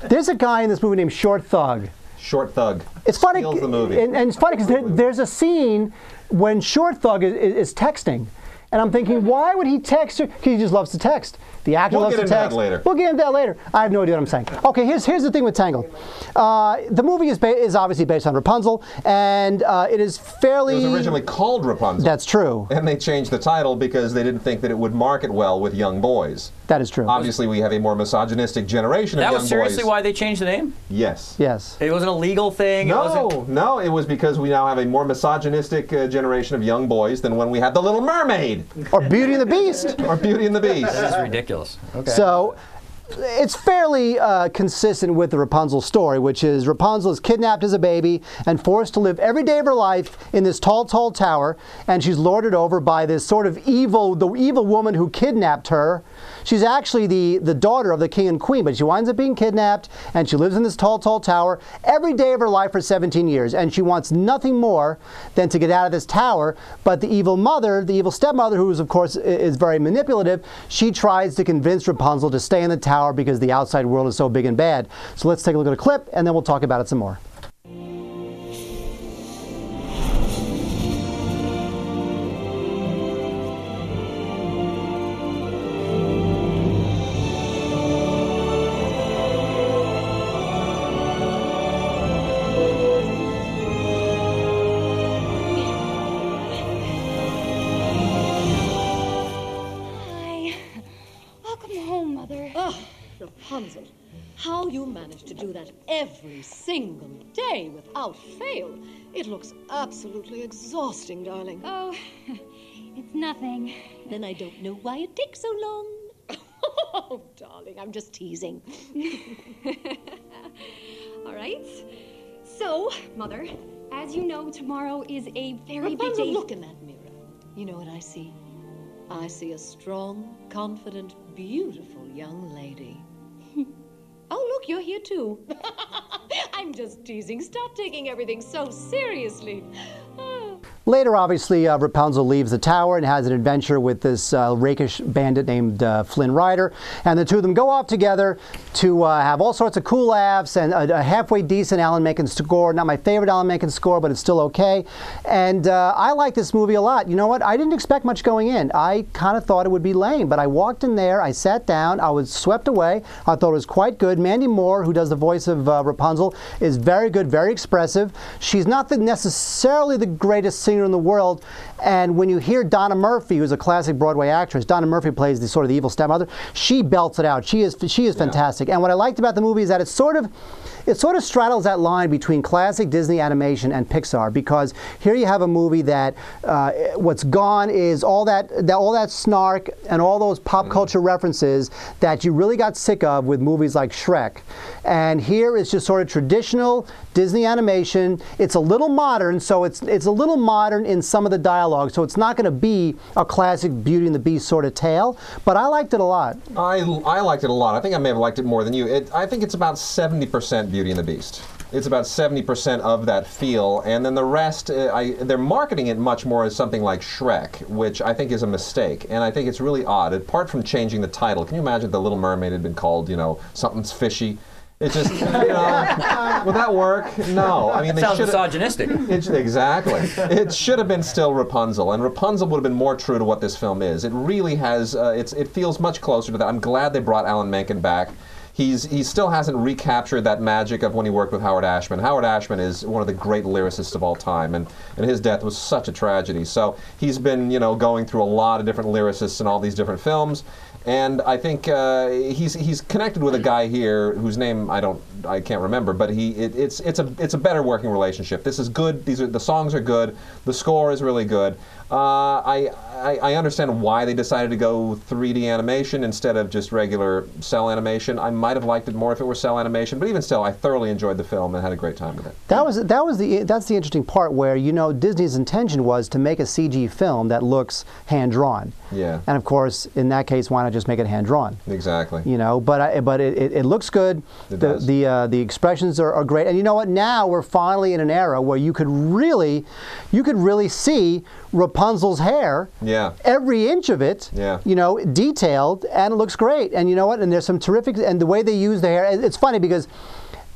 There's a guy in this movie named Short Thug. Short Thug. It's funny. Steals the movie. And, and it's funny because there, there's a scene when Short Thug is, is texting. And I'm thinking, why would he text her? Because he just loves to text. The actor we'll loves to text. We'll get into that later. We'll get into that later. I have no idea what I'm saying. Okay, here's here's the thing with Tangled. Uh, the movie is ba is obviously based on Rapunzel, and uh, it is fairly... It was originally called Rapunzel. That's true. And they changed the title because they didn't think that it would market well with young boys. That is true. Obviously, we have a more misogynistic generation of young boys. That was seriously why they changed the name? Yes. Yes. It wasn't a legal thing? No, no. It was because we now have a more misogynistic uh, generation of young boys than when we had The Little Mermaid. Or Beauty and the Beast. Or Beauty and the Beast. This is ridiculous. Okay. So, it's fairly uh, consistent with the Rapunzel story, which is Rapunzel is kidnapped as a baby and forced to live every day of her life in this tall, tall tower, and she's lorded over by this sort of evil, the evil woman who kidnapped her. She's actually the, the daughter of the king and queen, but she winds up being kidnapped, and she lives in this tall, tall tower every day of her life for seventeen years, and she wants nothing more than to get out of this tower, but the evil mother, the evil stepmother, who is, of course, is very manipulative, she tries to convince Rapunzel to stay in the tower because the outside world is so big and bad. So let's take a look at a clip, and then we'll talk about it some more. Every single day without fail. It looks absolutely exhausting, darling. Oh, it's nothing. Then I don't know why it takes so long. Oh, darling, I'm just teasing. All right. So, Mother, as you know, tomorrow is a very big day. Look in that mirror. You know what I see? I see a strong, confident, beautiful young lady. Oh, look, you're here too. I'm just teasing. Stop taking everything so seriously. Later, obviously, uh, Rapunzel leaves the tower and has an adventure with this uh, rakish bandit named uh, Flynn Rider, and the two of them go off together to uh, have all sorts of cool laughs and a, a halfway decent Alan Menken score. Not my favorite Alan Menken score, but it's still okay. And uh, I like this movie a lot. You know what? I didn't expect much going in. I kind of thought it would be lame, but I walked in there, I sat down, I was swept away. I thought it was quite good. Mandy Moore, who does the voice of uh, Rapunzel, is very good, very expressive. She's not the, necessarily the greatest singer in the world, and when you hear Donna Murphy, who's a classic Broadway actress, Donna Murphy plays the sort of the evil stepmother, she belts it out. She is, she is yeah. fantastic. And what I liked about the movie is that it's sort of It sort of straddles that line between classic Disney animation and Pixar, because here you have a movie that uh, what's gone is all that, that all that snark and all those pop mm-hmm. culture references that you really got sick of with movies like Shrek. And here it's just sort of traditional Disney animation. It's a little modern, so it's it's a little modern in some of the dialogue, so it's not going to be a classic Beauty and the Beast sort of tale, but I liked it a lot. I, I liked it a lot. I think I may have liked it more than you. It, I think it's about seventy percent Beauty and the Beast. It's about seventy percent of that feel, and then the rest, uh, I, they're marketing it much more as something like Shrek, which I think is a mistake, and I think it's really odd, apart from changing the title. Can you imagine The Little Mermaid had been called, you know, something's fishy? It just, you know, would that work? No. I mean, they sounds misogynistic. It, exactly. It should have been still Rapunzel, and Rapunzel would have been more true to what this film is. It really has, uh, it's, it feels much closer to that. I'm glad they brought Alan Menken back. He's, he still hasn't recaptured that magic of when he worked with Howard Ashman. Howard Ashman is one of the great lyricists of all time, and, and his death was such a tragedy. So he's been, you know, going through a lot of different lyricists in all these different films, and I think uh, he's he's connected with a guy here whose name I don't I can't remember, but he it, it's it's a it's a better working relationship. This is good. These are the songs are good. The score is really good. Uh, I, I I understand why they decided to go three D animation instead of just regular cell animation. I might have liked it more if it were cell animation, but even still, I thoroughly enjoyed the film and had a great time with it. That was that was the that's the interesting part where, you know, Disney's intention was to make a C G film that looks hand drawn. Yeah. And of course, in that case, why not just make it hand drawn? Exactly. You know, but I, but it, it, it looks good. It the does. the uh, the expressions are, are great, and you know what? Now we're finally in an era where you could really, you could really see Rapunzel Rapunzel's hair, yeah. every inch of it, yeah. you know, detailed, and it looks great. And you know what? And there's some terrific, and the way they use the hair, it's funny because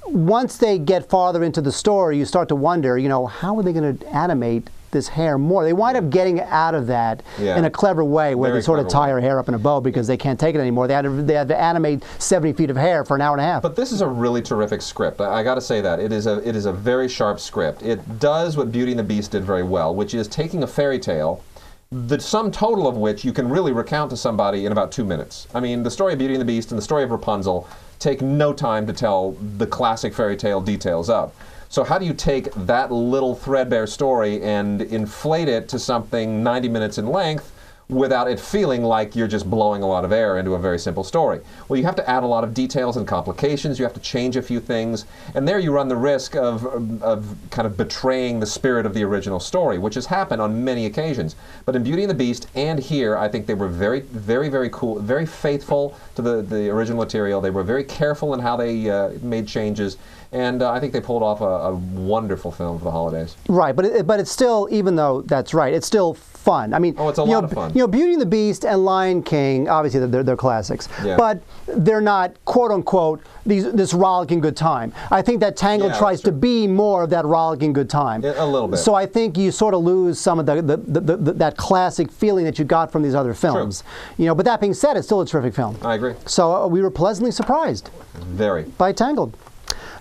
once they get farther into the story, you start to wonder, you know, how are they going to animate this hair more? They wind up getting out of that yeah. in a clever way where Very they sort of tie way. her hair up in a bow because they can't take it anymore. They had, to, they had to animate seventy feet of hair for an hour and a half. But this is a really terrific script. I, I gotta say that. It is, a, it is a very sharp script. It does what Beauty and the Beast did very well, which is taking a fairy tale, the sum total of which you can really recount to somebody in about two minutes. I mean, the story of Beauty and the Beast and the story of Rapunzel take no time to tell the classic fairy tale details of. So how do you take that little threadbare story and inflate it to something ninety minutes in length without it feeling like you're just blowing a lot of air into a very simple story? Well, you have to add a lot of details and complications. You have to change a few things. And there you run the risk of, of kind of betraying the spirit of the original story, which has happened on many occasions. But in Beauty and the Beast and here, I think they were very, very, very cool, very faithful to the, the original material. They were very careful in how they uh, made changes. And uh, I think they pulled off a, a wonderful film for the holidays. Right, but it, but it's still, even though that's right, it's still fun. I mean, oh, it's a lot know, of fun. You know, Beauty and the Beast and Lion King, obviously they're, they're classics, yeah. but they're not, quote unquote, these, this rollicking good time. I think that Tangled yeah, tries to be more of that rollicking good time. It, a little bit. So I think you sort of lose some of the, the, the, the, the that classic feeling that you got from these other films. True. You know, but that being said, it's still a terrific film. I agree. So uh, we were pleasantly surprised. Very. By Tangled.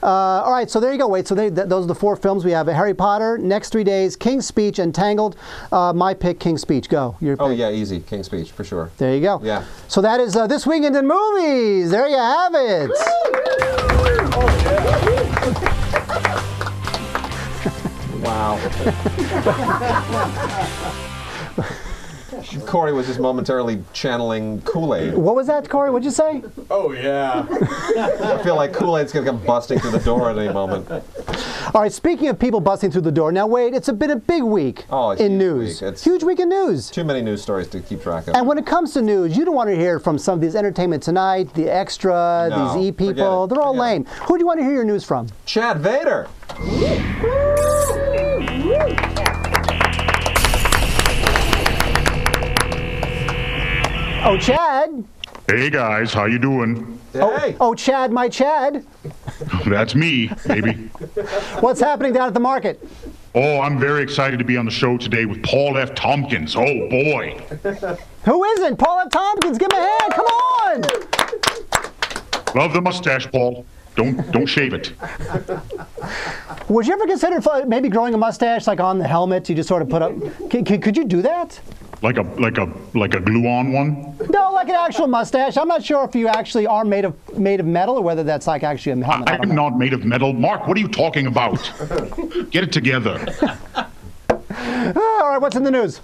Uh, all right, so there you go. Wait, so they, th those are the four films we have: Harry Potter, Next Three Days, King's Speech, and Tangled. Uh, my pick, King's Speech. Go. Your pick. Oh yeah, easy. King's Speech for sure. There you go. Yeah. So that is uh, This Weekend in Movies. There you have it. Wow. Corey was just momentarily channeling Kool-Aid. What was that, Corey? What'd you say? Oh, yeah. I feel like Kool-Aid's going to come busting through the door at any moment. All right, speaking of people busting through the door, now, Wade, it's been a big week oh, in news. Week. It's huge week in news. Too many news stories to keep track of. And when it comes to news, you don't want to hear from some of these Entertainment Tonight, The Extra, no, these E! People. They're all forget lame. It. Who do you want to hear your news from? Chad Vader. Oh, Chad. Hey, guys. How you doing? Hey. Oh, oh, Chad, my Chad. That's me, baby. What's happening down at the market? Oh, I'm very excited to be on the show today with Paul F. Tompkins. Oh, boy. Who isn't? Paul F. Tompkins. Give him a hand. Come on. Love the mustache, Paul. Don't, don't shave it. Would you ever consider maybe growing a mustache, like on the helmet, you just sort of put up? Could, could you do that? Like a like a like a glue-on one? No, like an actual mustache. I'm not sure if you actually are made of made of metal or whether that's like actually a helmet. I, I am not made of metal, Mark. What are you talking about? Get it together. All right, what's in the news?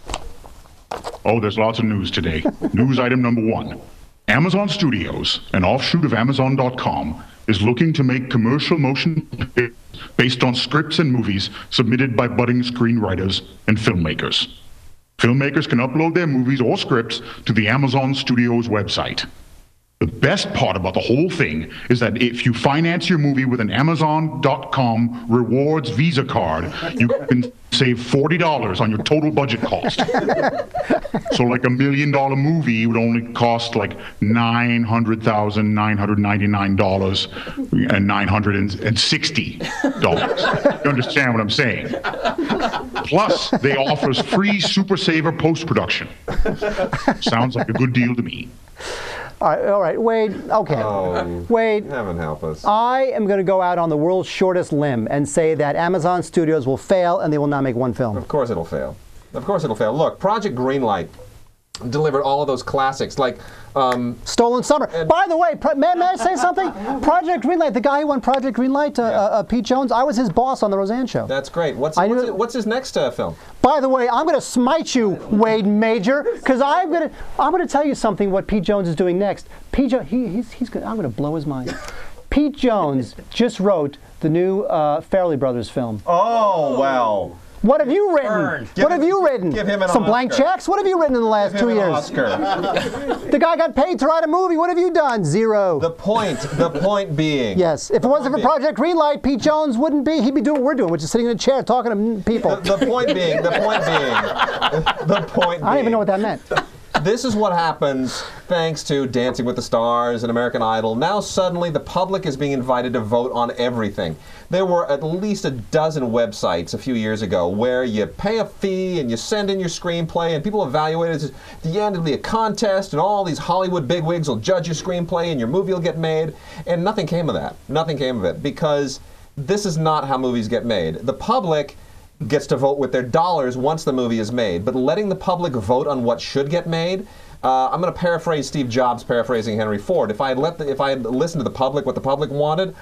Oh, there's lots of news today. News item number one: Amazon Studios, an offshoot of Amazon dot com, is looking to make commercial motion pictures based on scripts and movies submitted by budding screenwriters and filmmakers. Filmmakers can upload their movies or scripts to the Amazon Studios website. The best part about the whole thing is that if you finance your movie with an Amazon dot com rewards Visa card, you can save forty dollars on your total budget cost. So like a million dollar movie would only cost like nine hundred thousand nine hundred ninety-nine dollars and nine hundred sixty dollars. You understand what I'm saying? Plus, they offer free Super Saver post-production. Sounds like a good deal to me. All right, all right, Wade, okay. Um, Wade, heaven help us. I am going to go out on the world's shortest limb and say that Amazon Studios will fail and they will not make one film. Of course it'll fail. Of course it'll fail. Look, Project Greenlight delivered all of those classics, like... Um, Stolen Summer. And, by the way, may, may I say something? Project Greenlight, the guy who won Project Greenlight, uh, yeah. uh, Pete Jones, I was his boss on The Roseanne Show. That's great. What's, what's, knew, his, what's his next uh, film? By the way, I'm going to smite you, Wade Major, because I'm going to I'm going to tell you something. What Pete Jones is doing next? Pete Jones, he, he's he's gonna, I'm going to blow his mind. Pete Jones just wrote the new uh, Farrelly Brothers film. Oh wow! What have you written? What have you written? Give him an Some Oscar. blank checks? What have you written in the last Give him two years? An Oscar. The guy got paid to write a movie. What have you done? Zero. The point, the point being. Yes. If it wasn't for Project Greenlight, Pete Jones wouldn't be. He'd be doing what we're doing, which is sitting in a chair talking to people. The, the point being, the point being, the point being. I don't even know what that meant. This is what happens thanks to Dancing with the Stars and American Idol. Now suddenly the public is being invited to vote on everything. There were at least a dozen websites a few years ago where you pay a fee and you send in your screenplay and people evaluate it. At the end, it'll be a contest and all these Hollywood bigwigs will judge your screenplay and your movie will get made. And nothing came of that. Nothing came of it, because this is not how movies get made. The public gets to vote with their dollars once the movie is made, but letting the public vote on what should get made, uh, I'm going to paraphrase Steve Jobs paraphrasing Henry Ford. If I had let the, if I had listened to the public, what the public wanted,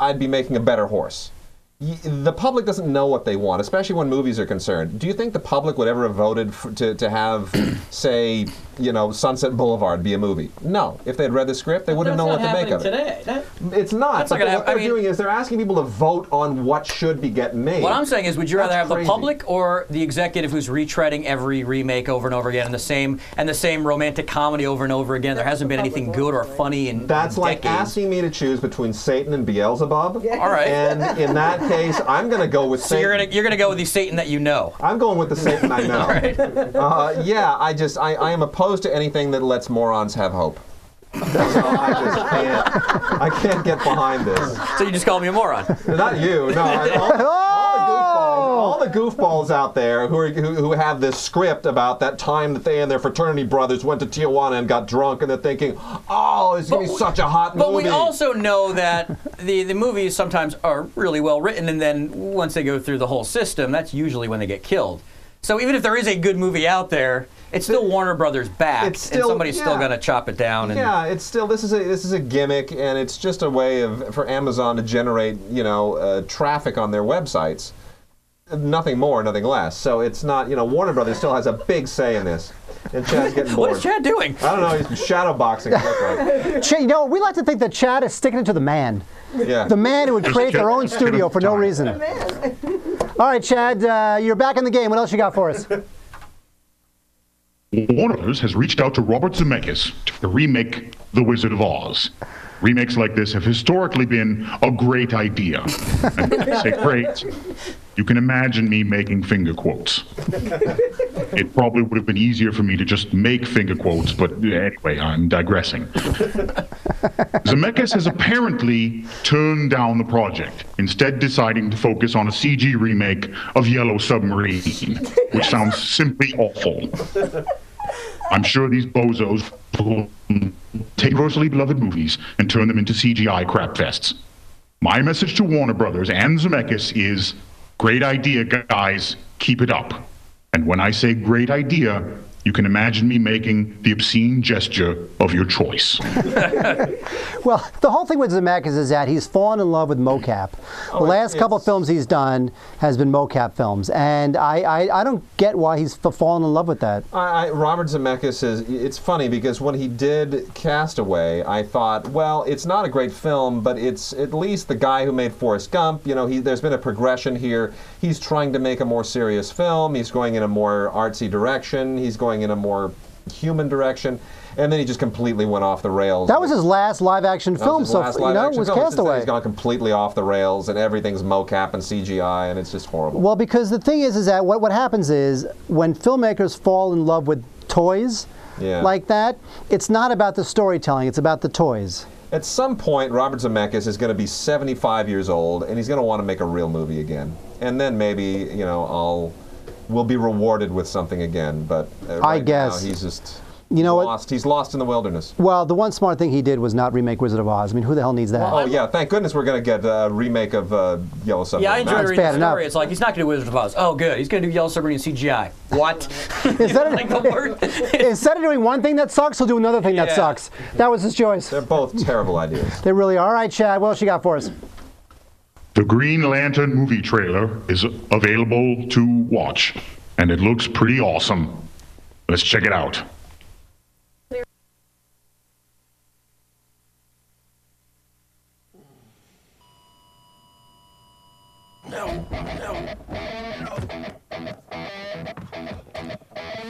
I'd be making a better horse. Y the public doesn't know what they want, especially when movies are concerned. Do you think the public would ever have voted for, to, to have, say, you know, Sunset Boulevard be a movie? No. If they'd read the script, they wouldn't know what to make of it. That, it's not. That's not gonna happen. What they're I mean, doing is they're asking people to vote on what should be get made. What I'm saying is, would you rather that's have crazy. the public or the executive who's retreading every remake over and over again and the same and the same romantic comedy over and over again? There hasn't been anything good or funny in That's in like decades. asking me to choose between Satan and Beelzebub. Yeah. All right. And in that case, I'm going to go with Satan. So you're going you're gonna go with the Satan that you know. I'm going with the Satan I know. Right. Uh, yeah, I just, I, I am opposed to anything that lets morons have hope. So I just can't, I can't get behind this. So you just called me a moron? Not you, no. I, all, all, the goofballs, all the goofballs out there who, are, who, who have this script about that time that they and their fraternity brothers went to Tijuana and got drunk, and they're thinking, oh, it's going to be such a hot but movie. But we also know that the, the movies sometimes are really well written, and then once they go through the whole system, that's usually when they get killed. So even if there is a good movie out there, it's still it, Warner Brothers back, it's still, and somebody's yeah. still going to chop it down. And yeah, it's still this is a this is a gimmick, and it's just a way of for Amazon to generate you know uh, traffic on their websites, nothing more, nothing less. So it's not you know Warner Brothers still has a big say in this. And Chad's getting bored. What is Chad doing? I don't know. He's shadow boxing. Ch you know, we like to think that Chad is sticking it to the man. Yeah. The man who would create their own studio for no reason. All right, Chad, uh, you're back in the game. What else you got for us? Warner Brothers has reached out to Robert Zemeckis to remake The Wizard of Oz. remakes like this have historically been a great idea. And when I say great, you can imagine me making finger quotes. It probably would have been easier for me to just make finger quotes, but anyway, I'm digressing. Zemeckis has apparently turned down the project, instead deciding to focus on a C G remake of Yellow Submarine, which sounds simply awful. I'm sure these bozos will take universally beloved movies and turn them into C G I crapfests. My message to Warner Brothers and Zemeckis is, great idea, guys, keep it up. And when I say great idea, you can imagine me making the obscene gesture of your choice. Well, the whole thing with Zemeckis is that he's fallen in love with mocap. Oh, the last couple of films he's done has been mocap films, and I, I, I don't get why he's fallen in love with that. I, I, Robert Zemeckis is, it's funny because when he did Castaway, I thought, well, it's not a great film, but it's at least the guy who made Forrest Gump, you know, he, there's been a progression here. He's trying to make a more serious film, he's going in a more artsy direction, he's going in a more human direction, and then he just completely went off the rails. That was his last live-action film, so you know, it was Castaway. He's gone completely off the rails, and everything's mocap and C G I, and it's just horrible. Well, because the thing is, is that what what happens is when filmmakers fall in love with toys yeah. like that, it's not about the storytelling; it's about the toys. At some point, Robert Zemeckis is going to be seventy-five years old, and he's going to want to make a real movie again, and then maybe you know I'll. We'll be rewarded with something again, but uh, right I guess now he's just you know lost. What? He's lost in the wilderness. Well, the one smart thing he did was not remake Wizard of Oz. I mean, who the hell needs that? Well, oh yeah, thank goodness we're gonna get a remake of uh, Yellow Submarine. Yeah, I enjoyed reading the story. It's like he's not gonna do Wizard of Oz. Oh, good, he's gonna do Yellow Submarine in C G I. What? instead, of, instead of doing one thing that sucks, he'll do another thing yeah. that sucks. That was his choice. They're both terrible ideas. They really are. All right, Chad, what else you got for us? The Green Lantern movie trailer is available to watch, and it looks pretty awesome. Let's check it out. No, no, no.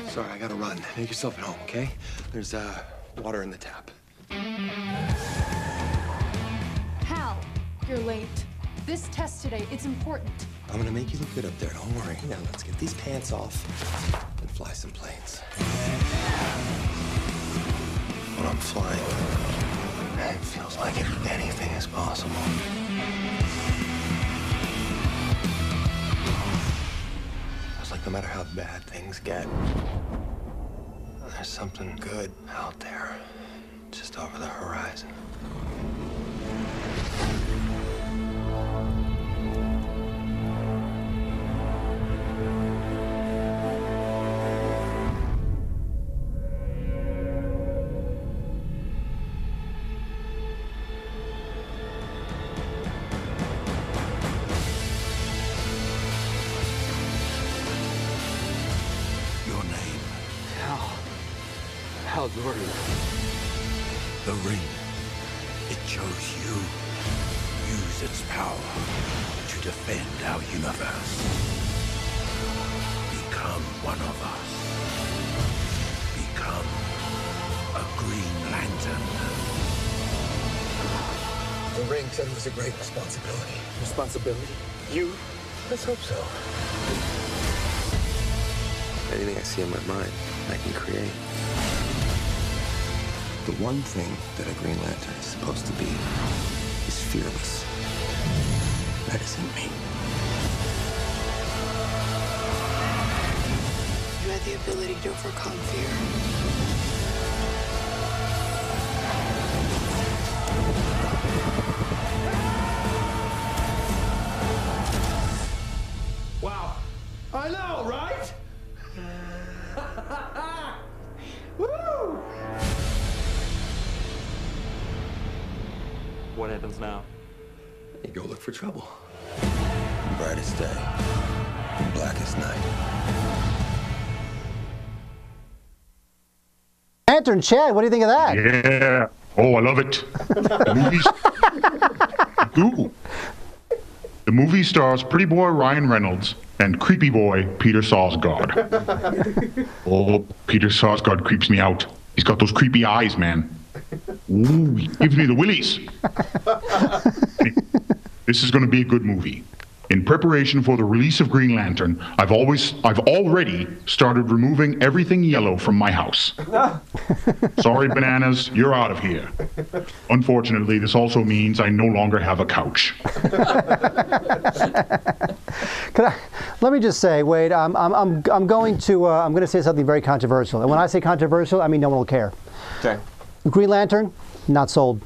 Sorry, I gotta run. Make yourself at home, okay? There's uh, water in the tap. Hal, you're late. This test today, it's important. I'm gonna make you look good up there, don't worry. Now let's get these pants off and fly some planes. When I'm flying, it feels like anything is possible. It's like no matter how bad things get, there's something good out there, just over the horizon. The ring, it chose you. Use its power to defend our universe. Become one of us. Become a Green Lantern. The ring said it was a great responsibility. Responsibility? You? Let's hope so. Anything I see in my mind, I can create. The one thing that a Green Lantern is supposed to be is fearless. That isn't me. You had the ability to overcome fear. Wow. I know, right? Woo! What happens now? You go look for trouble. Brightest day, blackest night. Lantern, Chad, what do you think of that? Yeah. Oh, I love it. The movie's... Ooh. The movie stars pretty boy Ryan Reynolds and creepy boy Peter Sarsgaard. Oh, Peter Sarsgaard creeps me out. He's got those creepy eyes, man. Ooh, gives me the willies. This is going to be a good movie. In preparation for the release of Green Lantern, I've always, I've already started removing everything yellow from my house. Sorry, bananas, you're out of here. Unfortunately, this also means I no longer have a couch. Can I, let me just say, Wade, I'm, I'm, I'm, I'm going to, uh, I'm going to say something very controversial. And when I say controversial, I mean no one will care. Okay. Green Lantern, not sold.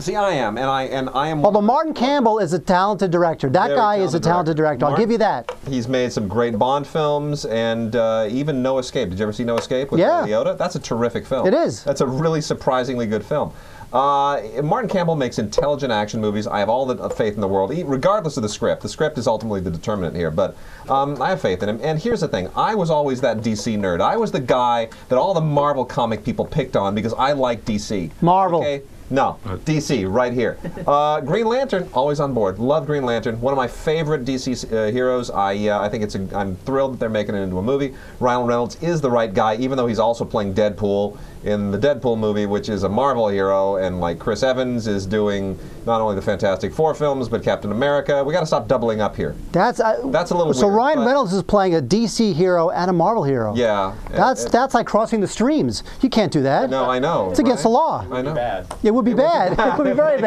See, I am, and I and I am. Although Martin Campbell is a talented director, that guy is a talented director. I'll give you that. He's made some great Bond films, and uh, even No Escape. Did you ever see No Escape with Liotta? That's a terrific film. It is. That's a really surprisingly good film. Uh, Martin Campbell makes intelligent action movies. I have all the faith in the world, regardless of the script. The script is ultimately the determinant here, but um, I have faith in him. And here's the thing. I was always that D C nerd. I was the guy that all the Marvel comic people picked on because I like D C. Marvel. Okay? No, D C, right here. Uh, Green Lantern, always on board. Love Green Lantern. One of my favorite D C uh, heroes. I uh, I think it's a, I'm thrilled that they're making it into a movie. Ryan Reynolds is the right guy, even though he's also playing Deadpool in the Deadpool movie, which is a Marvel hero, and like Chris Evans is doing not only the Fantastic Four films, but Captain America. We got to stop doubling up here. That's uh, that's a little. So weird, Ryan Reynolds is playing a D C hero and a Marvel hero. Yeah, that's it, that's like crossing the streams. You can't do that. No, I know. It's right? Against the law. I know. Bad. It would be it bad. Would be bad. It would be very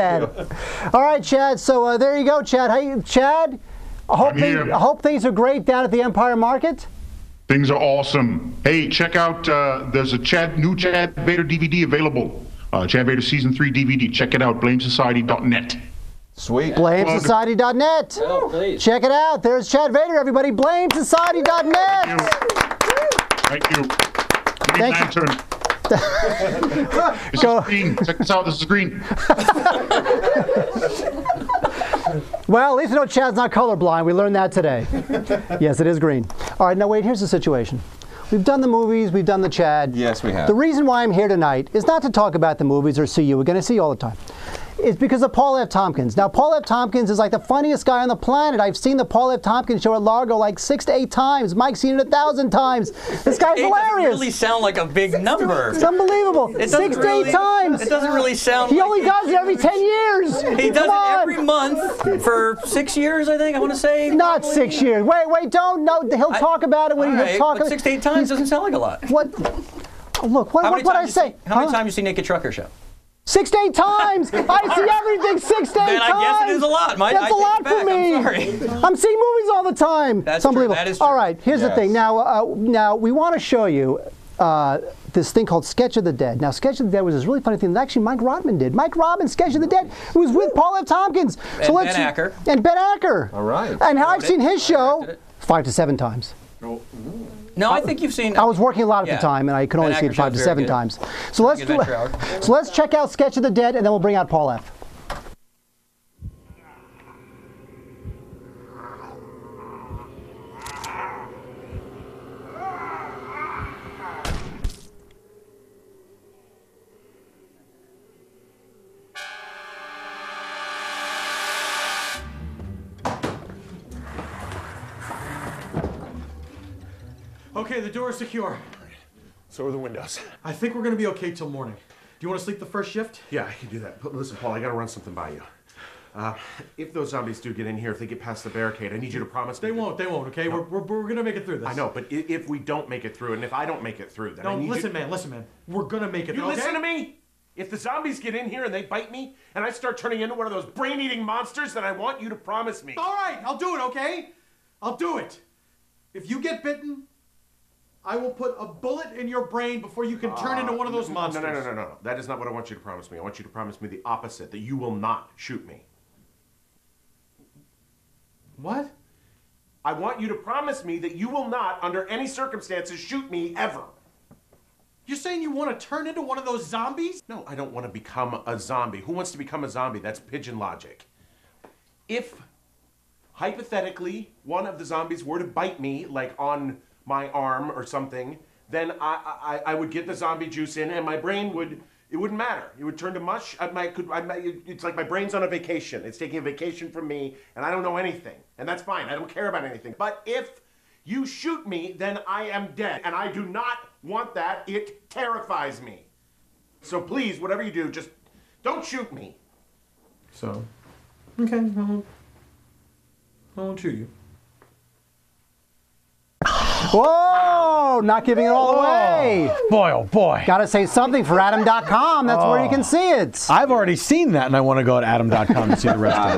bad. All right, Chad. So uh, there you go, Chad. Hey, Chad. I hope things, I hope things are great down at the Empire Market. Things are awesome. Hey, check out, uh, there's a Chad, new Chad Vader D V D available. Uh, Chad Vader Season three D V D. Check it out, blame society dot net. Sweet. blame society dot net. Oh, check it out. There's Chad Vader, everybody. blame society dot net. Thank you. Thank you. Green Lantern. This Go. Is green. Check this out. This is green. Well, at least you know Chad's not colorblind. We learned that today. Yes, it is green. All right, now wait, here's the situation. We've done the movies, we've done the Chad. Yes, we have. The reason why I'm here tonight is not to talk about the movies or see you. We're going to see you all the time. It's because of Paul F. Tompkins. Now, Paul F. Tompkins is like the funniest guy on the planet. I've seen the Paul F. Tompkins show at Largo like six to eight times. Mike's seen it a thousand times. This guy's it hilarious. It doesn't really sound like a big number. It's unbelievable. It six really, to eight times. It doesn't really sound He like only does it every ten years. He does it every month for six years, I think, I want to say. Not probably. six years. Wait, wait, don't. No, he'll I, talk about it when he'll right, talk about it. Six to eight times doesn't sound like a lot. What? Oh, look, what, what, what I say? See, how huh? many times you see Naked Trucker show? Six to eight times! I see everything six to eight Man, times! I guess it is a lot. My, That's I a lot for me. I'm, sorry. I'm seeing movies all the time. That's it's unbelievable. True. That is true. All right, here's yes. the thing. Now, uh, now we want to show you uh, this thing called Sketch of the Dead. Now, Sketch of the Dead was this really funny thing that actually Mike Rodman did. Mike Rodman, Sketch of the Dead, who was with Paul F. Tompkins. So and Ben Acker. And Ben Acker. All right. And I've seen his show five to seven times. Oh. No, I think you've seen. I was working a lot at yeah. the time, and I could only see it five to seven good. times. So let's do, So let's check out Sketch of the Dead, and then we'll bring out Paul F. Okay, the door is secure. All right. So are the windows. I think we're gonna be okay till morning. Do you want to sleep the first shift? Yeah, I can do that. But listen, Paul, I gotta run something by you. Uh, if those zombies do get in here, if they get past the barricade, I need you to promise me. They won't. They won't. Okay, no. we're, we're we're gonna make it through this. I know, but if we don't make it through, and if I don't make it through, then no, I need listen, you... man. Listen, man. We're gonna make it. You okay? Listen to me. If the zombies get in here and they bite me, and I start turning into one of those brain-eating monsters, then I want you to promise me. All right, I'll do it. Okay, I'll do it. If you get bitten, I will put a bullet in your brain before you can turn uh, into one of those monsters. No, no, no, no, no. That is not what I want you to promise me. I want you to promise me the opposite, that you will not shoot me. What? I want you to promise me that you will not, under any circumstances, shoot me ever. You're saying you want to turn into one of those zombies? No, I don't want to become a zombie. Who wants to become a zombie? That's pigeon logic. If, hypothetically, one of the zombies were to bite me, like on my arm or something, then I, I I would get the zombie juice in, and my brain would it wouldn't matter. It would turn to mush. I might could I might, it's like my brain's on a vacation. It's taking a vacation from me, and I don't know anything, and that's fine. I don't care about anything. But if you shoot me, then I am dead, and I do not want that. It terrifies me. So please, whatever you do, just don't shoot me. So, okay, I won't, I won't shoot you. Whoa! Not giving it all away. Boy, oh boy. Gotta say something for Adam dot com. That's oh. where you can see it. I've already seen that, and I want to go to Adam dot com to see the rest of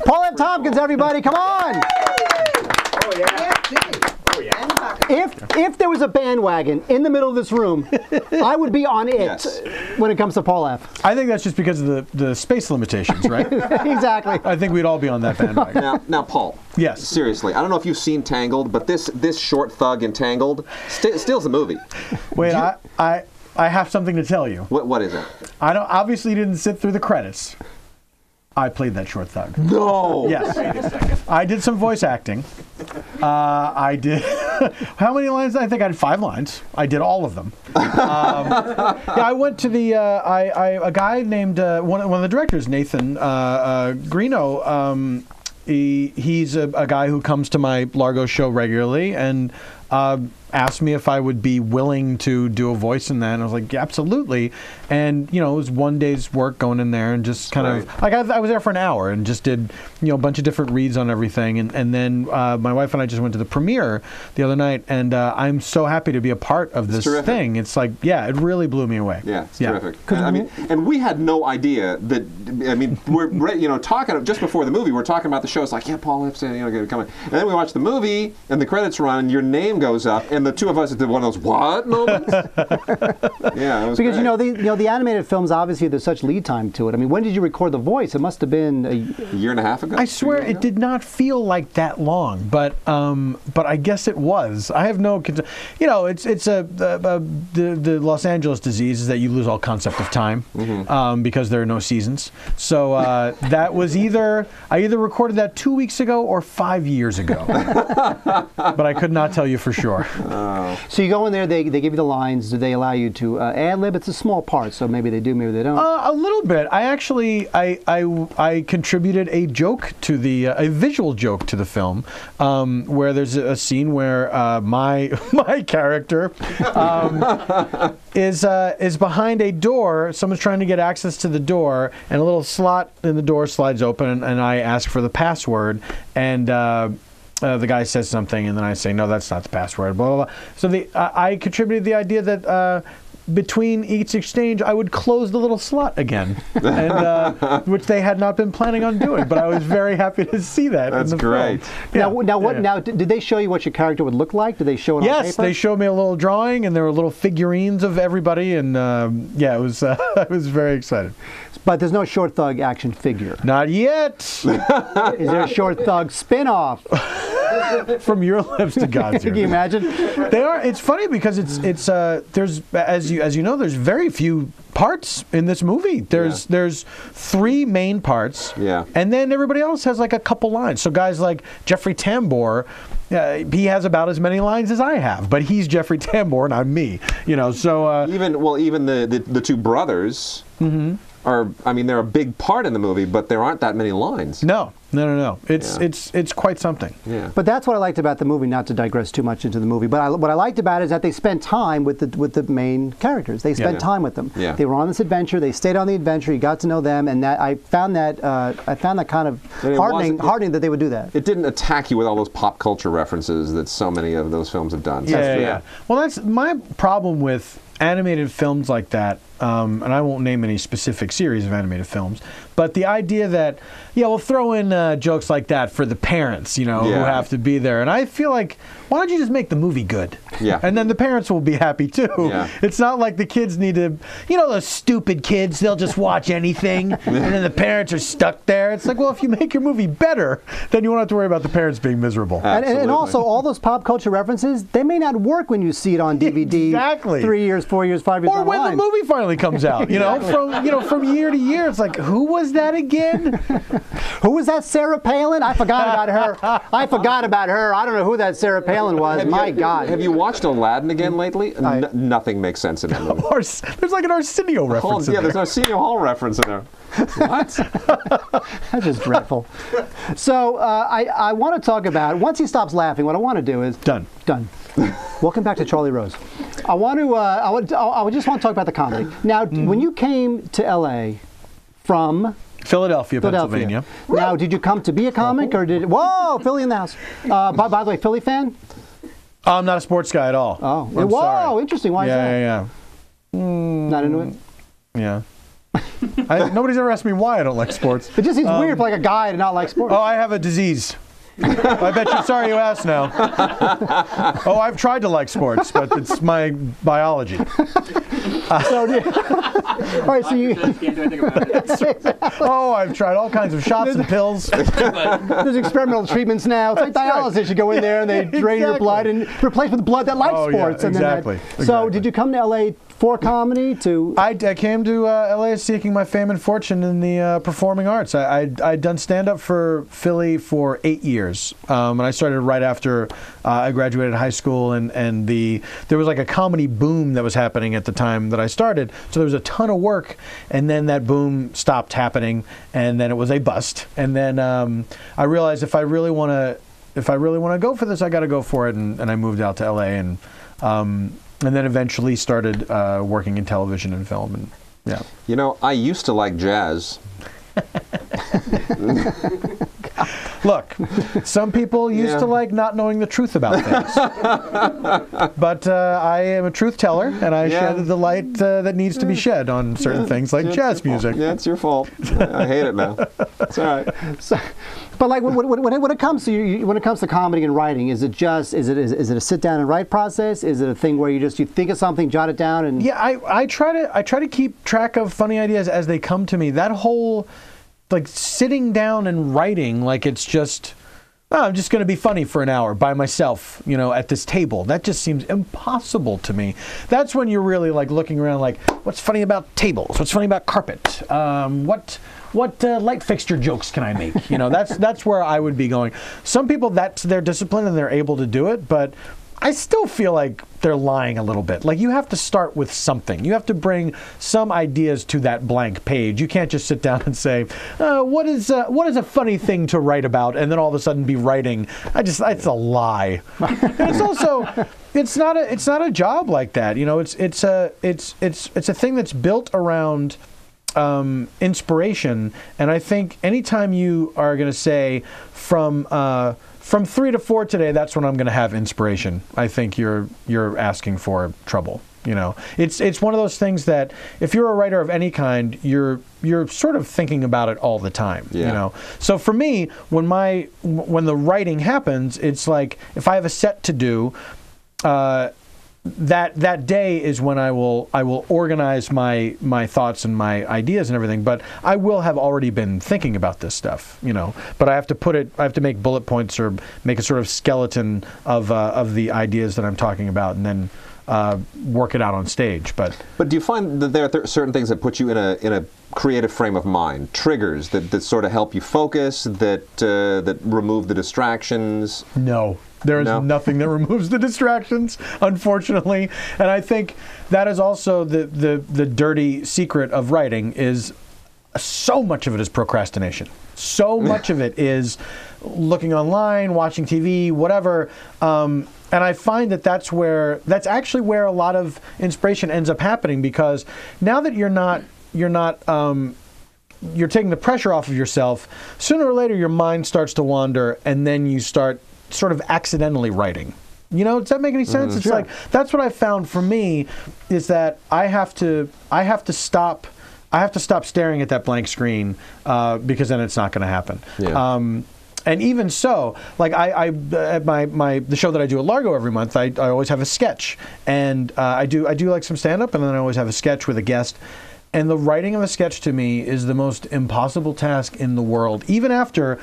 it. Paul F. Tompkins, everybody, come on! Oh yeah. Oh yeah. If if there was a bandwagon in the middle of this room, I would be on it yes. when it comes to Paul F. I think that's just because of the, the space limitations, right? Exactly. I think we'd all be on that bandwagon. Now, now, Paul. Yes. Seriously, I don't know if you've seen Tangled, but this this short thug in Tangled st steals the movie. Wait, I, I I have something to tell you. What what is it? I don't obviously didn't sit through the credits. I played that short thug. No. Yes. Wait a second. I did some voice acting. Uh, I did. How many lines? I think I had five lines. I did all of them. Um, yeah, I went to the. Uh, I, I a guy named uh, one one of the directors, Nathan uh, uh, Greeno. Um, he he's a, a guy who comes to my Largo show regularly and uh, asked me if I would be willing to do a voice in that. And I was like, yeah, absolutely. And you know, it was one day's work going in there and just kind right. of like I, I was there for an hour and just did you know a bunch of different reads on everything. And and then uh, my wife and I just went to the premiere the other night, and uh, I'm so happy to be a part of this it's thing. It's like yeah, it really blew me away. Yeah, it's yeah. terrific. And, I mean, and we had no idea that. I mean, we're you know talking just before the movie, we're talking about the show. It's like yeah, Paul F. you know coming, and then we watch the movie and the credits run. Your name goes up. And And the two of us did one of those what moments. Yeah, it was because great. you know the you know the animated films obviously there's such lead time to it. I mean, when did you record the voice? It must have been a, a year and a half ago. I swear it ago? did not feel like that long, but um, but I guess it was. I have no, you know, it's it's a, a, a the the Los Angeles disease is that you lose all concept of time mm-hmm. um, because there are no seasons. So uh, that was either I either recorded that two weeks ago or five years ago, but I could not tell you for sure. Oh. So you go in there, they, they give you the lines, do they allow you to uh, ad-lib? It's a small part, so maybe they do, maybe they don't. Uh, a little bit. I actually, I, I, I contributed a joke to the, uh, a visual joke to the film, um, where there's a scene where uh, my my character um, is, uh, is behind a door, someone's trying to get access to the door, and a little slot in the door slides open, and, and I ask for the password, and... Uh, Uh, the guy says something, and then I say, no, that's not the password, blah, blah, blah. So the, uh, I contributed the idea that uh, between each exchange, I would close the little slot again, and, uh, which they had not been planning on doing, but I was very happy to see that. That's in the great. Film. Yeah. Now, now, what, yeah. now, did they show you what your character would look like? Did they show it yes, on paper? Yes, they showed me a little drawing, and there were little figurines of everybody, and um, yeah, it was, uh, I was very excited. But there's no Short Thug action figure. Not yet. Is there a Short Thug spin-off? From your lips to God's ears. Can you imagine? They are. It's funny because it's it's uh, there's as you as you know there's very few parts in this movie. There's yeah. there's three main parts. Yeah. And then everybody else has like a couple lines. So guys like Jeffrey Tambor, uh, he has about as many lines as I have, but he's Jeffrey Tambor and I'm me. You know. So uh, even well even the the, the two brothers. Mm-hmm. Are, I mean, they're a big part in the movie, but there aren't that many lines. No, no, no, no. It's yeah. it's it's quite something. Yeah. But that's what I liked about the movie. Not to digress too much into the movie, but I, what I liked about it is that they spent time with the with the main characters. They spent yeah. time with them. Yeah. They were on this adventure. They stayed on the adventure. You got to know them, and that I found that uh, I found that kind of heartening. It, heartening that they would do that. It didn't attack you with all those pop culture references that so many of those films have done. Yeah, that's yeah, yeah. yeah. Well, that's my problem with animated films like that. Um, and I won't name any specific series of animated films, but the idea that, yeah, we'll throw in uh, jokes like that for the parents, you know, yeah. who have to be there. And I feel like, why don't you just make the movie good? Yeah. And then the parents will be happy, too. Yeah. It's not like the kids need to, you know, those stupid kids, they'll just watch anything, and then the parents are stuck there. It's like, well, if you make your movie better, then you won't have to worry about the parents being miserable. And, and also, all those pop culture references, they may not work when you see it on D V D exactly. three years, four years, five years Or online. When the movie finally comes out, you know, exactly. from you know from year to year. It's like, who was that again? Who was that Sarah Palin? I forgot about her. I forgot about her. I don't know who that Sarah Palin was. Have My you, God. Have you watched Aladdin again lately? I, N nothing makes sense in that movie. There's like an Arsenio reference Hall, in yeah, there. Yeah, there's an Arsenio Hall reference in there. What? That's just dreadful. So uh, I, I want to talk about, once he stops laughing, what I want to do is... Done. Done. Welcome back to Charlie Rose. I want to. Uh, I would. I just want to talk about the comedy. Now, mm. when you came to L A from Philadelphia, Philadelphia, Pennsylvania. Now, did you come to be a comic, or did? Whoa, Philly in the house. Uh, by, by the way, Philly fan? I'm not a sports guy at all. Oh, I'm whoa, sorry. Interesting. Why? Yeah, is that? yeah, yeah. Mm, not into it. Yeah. I, nobody's ever asked me why I don't like sports. It just seems um, weird for like a guy to not like sports. Oh, I have a disease. I bet you're sorry you asked now. Oh, I've tried to like sports, but it's my biology. Uh, so, all right, so you can't do anything about it. Oh, I've tried all kinds of shots and pills. There's experimental treatments now. It's like dialysis. Right. You go in there and they drain exactly. your blood and replace with blood that likes oh, sports. Yeah, exactly. And then that, so, exactly. did you come to L A for comedy? To I, I came to uh, L A seeking my fame and fortune in the uh, performing arts. I, I I'd done stand-up for Philly for eight years. Um, and I started right after uh, I graduated high school, and, and the there was like a comedy boom that was happening at the time that I started. So there was a ton of work, and then that boom stopped happening, and then it was a bust. And then um, I realized if I really want to, if I really want to go for this, I got to go for it. And, and I moved out to L A, and um, and then eventually started uh, working in television and film. And yeah, you know, I used to like jazz. Look, some people used yeah. to like not knowing the truth about things. But uh, I am a truth teller, and I yeah. shed the light uh, that needs to be shed on certain yeah. things, like yeah, jazz music. Fault. Yeah, it's your fault. I hate it now. It's all right. So, but like, when, when, when it comes to you, when it comes to comedy and writing, is it just is it is, is it a sit down and write process? Is it a thing where you just you think of something, jot it down, and yeah, I I try to I try to keep track of funny ideas as they come to me. That whole like sitting down and writing, like it's just, oh, I'm just going to be funny for an hour by myself, you know, at this table. That just seems impossible to me. That's when you're really like looking around, like, what's funny about tables? What's funny about carpet? Um, what what uh, light fixture jokes can I make? You know, that's that's where I would be going. Some people, that's their discipline and they're able to do it, but I still feel like they're lying a little bit. Like, you have to start with something. You have to bring some ideas to that blank page. You can't just sit down and say, uh, what is uh, what is a funny thing to write about, and then all of a sudden be writing. I just, it's a lie. And it's also, it's not a, it's not a job like that. You know, it's it's a it's it's it's a thing that's built around um, inspiration. And I think anytime you are going to say from uh, From three to four today, that's when I'm going to have inspiration, I think you're you're asking for trouble. You know, it's it's one of those things that if you're a writer of any kind, you're you're sort of thinking about it all the time. Yeah. You know, so for me, when my when the writing happens, it's like if I have a set to do, uh, that that day is when I will I will organize my my thoughts and my ideas and everything. But I will have already been thinking about this stuff, you know. But I have to put it. I have to make bullet points or make a sort of skeleton of uh, of the ideas that I'm talking about, and then uh, work it out on stage. But but do you find that there are th certain things that put you in a in a creative frame of mind, triggers that that sort of help you focus, that uh, that remove the distractions? No. There is no. nothing that removes the distractions, unfortunately. And I think that is also the, the, the dirty secret of writing is so much of it is procrastination. So much of it is looking online, watching T V, whatever. Um, and I find that that's where, that's actually where a lot of inspiration ends up happening, because now that you're not, you're not, um, you're taking the pressure off of yourself, sooner or later your mind starts to wander, and then you start sort of accidentally writing. You know, does that make any sense? Mm, it's sure. like, that's what I found for me, is that I have to, I have to stop, I have to stop staring at that blank screen, uh, because then it's not going to happen. Yeah. Um, and even so, like I, I at my, my, the show that I do at Largo every month, I, I always have a sketch, and uh, I do, I do like some stand-up, and then I always have a sketch with a guest. And the writing of a sketch to me is the most impossible task in the world. Even after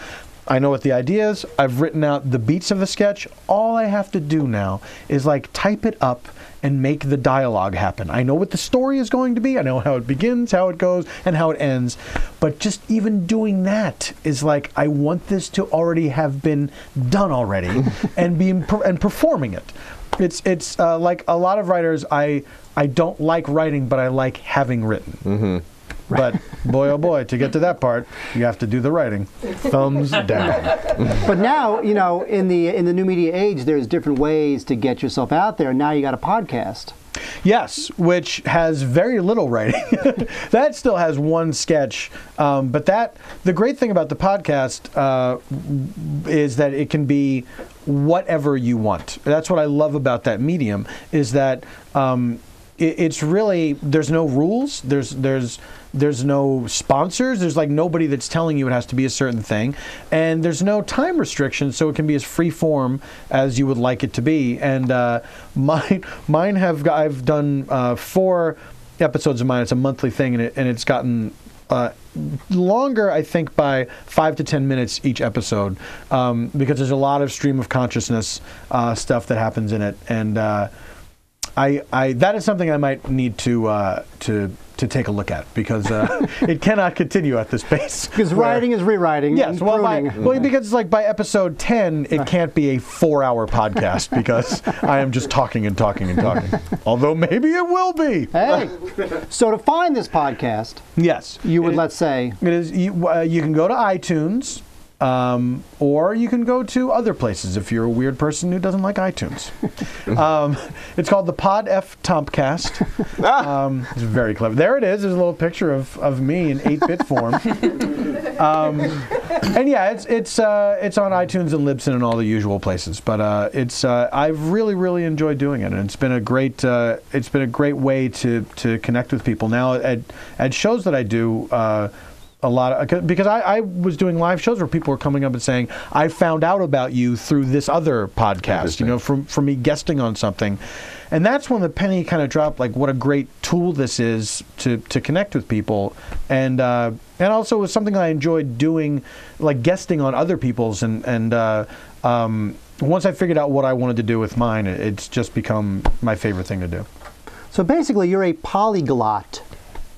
I know what the idea is, I've written out the beats of the sketch, all I have to do now is like type it up and make the dialogue happen. I know what the story is going to be, I know how it begins, how it goes, and how it ends, but just even doing that is like, I want this to already have been done already and be and performing it. It's, it's uh, like a lot of writers, I, I don't like writing, but I like having written. Mm-hmm. But boy, oh boy, to get to that part, you have to do the writing. Thumbs down. But now, you know, in the in the new media age, there's different ways to get yourself out there. Now you got a podcast. Yes, which has very little writing. That still has one sketch, um, but that the great thing about the podcast uh, is that it can be whatever you want. That's what I love about that medium, is that um, it, it's really, there's no rules. There's there's There's no sponsors. There's like nobody that's telling you it has to be a certain thing. And there's no time restriction, so it can be as free form as you would like it to be. And uh, mine, mine have, I've done uh, four episodes of mine. It's a monthly thing, and, it, and it's gotten uh, longer, I think, by five to ten minutes each episode, um, because there's a lot of stream of consciousness uh, stuff that happens in it. And uh, I, I, that is something I might need to, uh, to, to take a look at, because uh, it cannot continue at this pace. Because writing is rewriting. Yes, and well, by, well, because like by episode ten, it can't be a four-hour podcast, because I am just talking and talking and talking. Although maybe it will be. Hey, so to find this podcast, yes, you would it, let's say it is. You, uh, you can go to iTunes. Um, or you can go to other places if you're a weird person who doesn't like iTunes. um, it's called the Pod F. Tompcast. Um, it's very clever. There it is. There's a little picture of, of me in eight-bit form. Um, and yeah, it's it's uh, it's on iTunes and Libsyn and all the usual places. But uh, it's uh, I've really really enjoyed doing it, and it's been a great uh, it's been a great way to to connect with people. Now at at shows that I do. Uh, A lot of, because I, I was doing live shows where people were coming up and saying, I found out about you through this other podcast, you know, from, from me guesting on something. And that's when the penny kind of dropped, like what a great tool this is to, to connect with people. And uh, and also it was something I enjoyed doing, like guesting on other people's. And, and uh, um, once I figured out what I wanted to do with mine, it's just become my favorite thing to do. So basically you're a polyglot.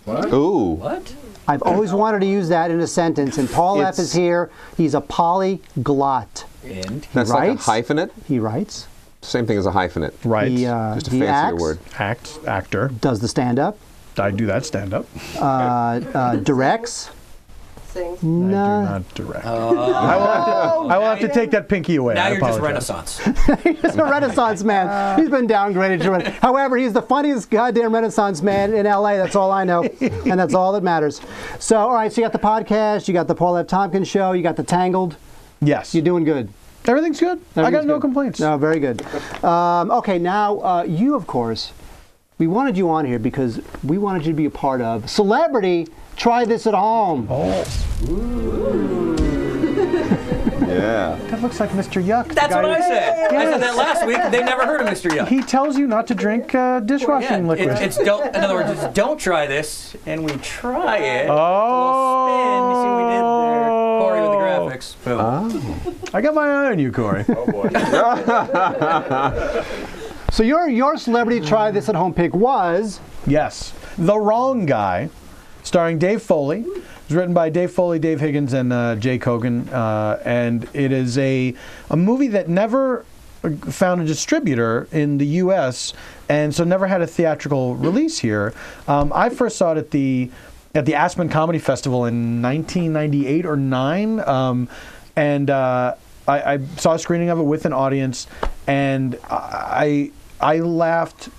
What? Ooh. What? I've always wanted to use that in a sentence, and Paul it's F. is here. He's a polyglot. And he That's writes, like a hyphenate? He writes. Same thing as a hyphenate. Right. He, uh, Just a fancier acts, word. Acts, actor. Does the stand-up. I do that stand-up. Uh, uh, directs. Sings. No. I do not direct. Oh. I will have to, I will have to take that pinky away. Now I you're apologize. Just Renaissance. He's just a Renaissance man. He's been downgraded to Renaissance. However, he's the funniest goddamn Renaissance man in L A. That's all I know, and that's all that matters. So, all right, so you got the podcast, you got the Paul F. Tompkins show, you got the Tangled. Yes. You're doing good. Everything's good. Everything's I got good. No complaints. No, very good. Um, okay, now uh, you, of course, we wanted you on here because we wanted you to be a part of Celebrity Try This at Home. Oh. Ooh. Yeah. That looks like Mister Yuck. That's what I said. Yes. I said that last week. They never heard of Mister Yuck. He tells you not to drink uh, dishwashing yeah, liquid. It, it's don't, in other words, it's don't try this, and we try it. Oh. A little spin. You see what we did there? Corey with the graphics. Boom. Oh. I got my eye on you, Corey. Oh, boy. So your your Celebrity Try This at Home pick was? Yes. The Wrong Guy, starring Dave Foley. It was written by Dave Foley, Dave Higgins, and uh, Jay Cogan. Uh, and it is a, a movie that never found a distributor in the U S and so never had a theatrical release here. Um, I first saw it at the, at the Aspen Comedy Festival in nineteen ninety-eight or nine. Um, and uh, I, I saw a screening of it with an audience. And I I laughed.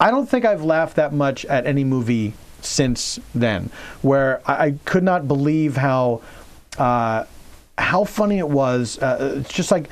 I don't think I've laughed that much at any movie since then, where I, I could not believe how uh, how funny it was. Uh, it's just like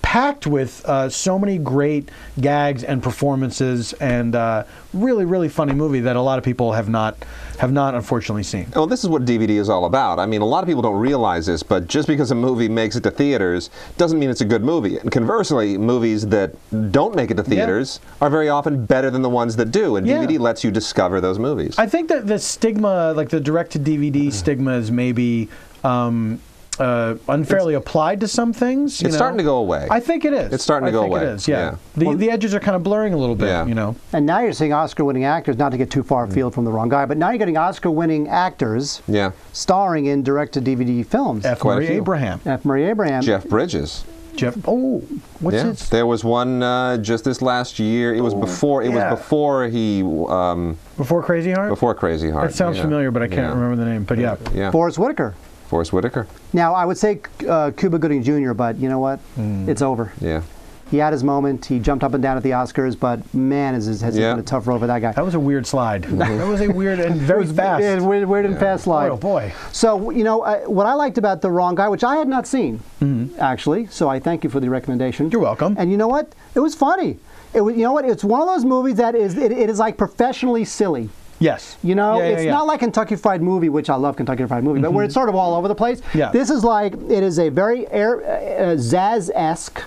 packed with uh, so many great gags and performances, and uh, really, really funny movie that a lot of people have not have not unfortunately seen. Well, this is what D V D is all about. I mean, a lot of people don't realize this, but just because a movie makes it to theaters doesn't mean it's a good movie. And conversely, movies that don't make it to theaters yeah. are very often better than the ones that do, and yeah. D V D lets you discover those movies. I think that the stigma, like the direct-to-D V D stigma, is maybe Um, Uh, unfairly it's, applied to some things. You it's know? starting to go away. I think it is. It's starting to I go think away. It is, yeah. yeah. The, well, the edges are kind of blurring a little bit, yeah. you know. And now you're seeing Oscar-winning actors, not to get too far afield mm. from The Wrong Guy, but now you're getting Oscar-winning actors yeah. starring in direct-to-D V D films. F. Murray Abraham. F. Murray Abraham. Jeff Bridges. Jeff, oh, what's yeah. it? There was one uh, just this last year. It was oh, before. It yeah. was before he. Um, before Crazy Heart. Before Crazy Heart. That sounds yeah. familiar, but I can't yeah. remember the name. But yeah, yeah. Forrest Whitaker. Forrest Whitaker. Now, I would say uh, Cuba Gooding Junior, but you know what? Mm. It's over. Yeah. he had his moment. He jumped up and down at the Oscars, but man, is his, has yeah. he been a tough road for that guy. That was a weird slide. That was a weird and very was, fast. Yeah, weird, weird yeah. and fast slide. Oh boy. So, you know, uh, what I liked about The Wrong Guy, which I had not seen, mm-hmm. actually, so I thank you for the recommendation. You're welcome. And you know what? It was funny. It was, you know what? It's one of those movies that is, it, it is like professionally silly. Yes. You know, yeah, yeah, it's yeah. not like Kentucky Fried Movie, which I love Kentucky Fried Movie, mm-hmm. but where it's sort of all over the place. Yeah. This is like, it is a very air, uh, Zaz-esque,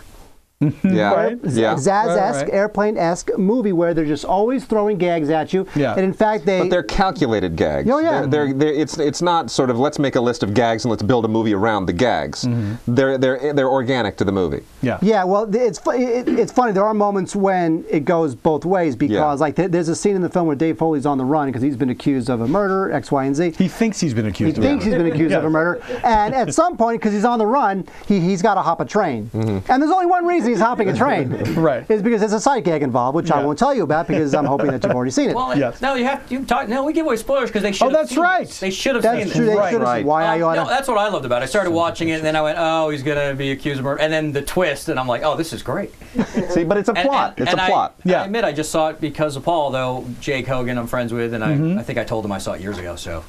yeah. right? yeah. Zaz-esque, right, right. airplane-esque movie where they're just always throwing gags at you. Yeah. And in fact, they... But they're calculated gags. Oh, yeah. They're, they're, they're, it's, it's not sort of, let's make a list of gags and let's build a movie around the gags. Mm-hmm. They're, they're, they're organic to the movie. Yeah. Yeah, well, it's, it, it's funny. There are moments when it goes both ways because, yeah. like, th there's a scene in the film where Dave Foley's on the run because he's been accused of a murder, X, Y, and Z. He thinks he's been accused he of a murder. He thinks he's been accused yeah. of a murder. And at some point, because he's on the run, he, he's got to hop a train. Mm-hmm. And there's only one reason he's hopping a train right. is because there's a sight gag involved, which yeah. I won't tell you about because I'm hoping that you've already seen it. Well, yes. no, you have you talk. No, we give away spoilers because they should. Oh, that's seen right. This. They should have that's seen true, it. They right. Seen right. Why um, I ought no, that's what I loved about it. I started watching it, and then I went, "Oh, he's gonna be accused of murder," and then the twist, and I'm like, "Oh, this is great." See, but it's a plot. And, and, it's and a plot. I, yeah. I admit I just saw it because of Paul, though. Jake Hogan, I'm friends with, and mm-hmm. I, I think I told him I saw it years ago. So.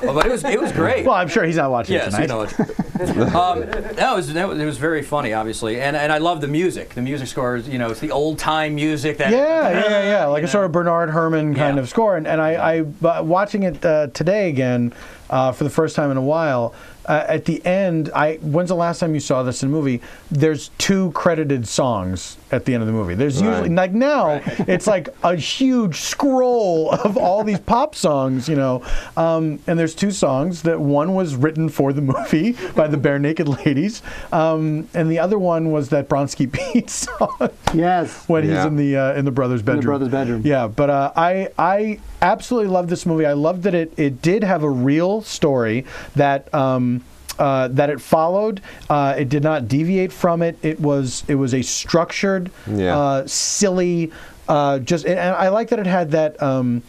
Oh, but it was it was great. Well, I'm sure he's not watching yes, it tonight. Yes, you know, um, no, it was it was very funny, obviously, and and I love the music. The music score is, you know, it's the old time music. That yeah, yeah, yeah, like a know? sort of Bernard Herrmann kind yeah. of score. And and I, I watching it uh, today again uh, for the first time in a while. Uh, at the end, I when's the last time you saw this in a movie? There's two credited songs at the end of the movie. There's right. usually, like now, right. it's like a huge scroll of all these pop songs, you know. Um, and there's two songs. That one was written for the movie by the Bare Naked Ladies, um, and the other one was that Bronski Pete song. Yes. When yeah. he's in the uh, in the brother's bedroom. In the brother's bedroom. Yeah, but uh, I I absolutely loved this movie. I loved that it it did have a real story that. Um, Uh, that it followed, uh, it did not deviate from it. It was it was a structured, yeah. uh, silly, uh, just. And I like that it had that um,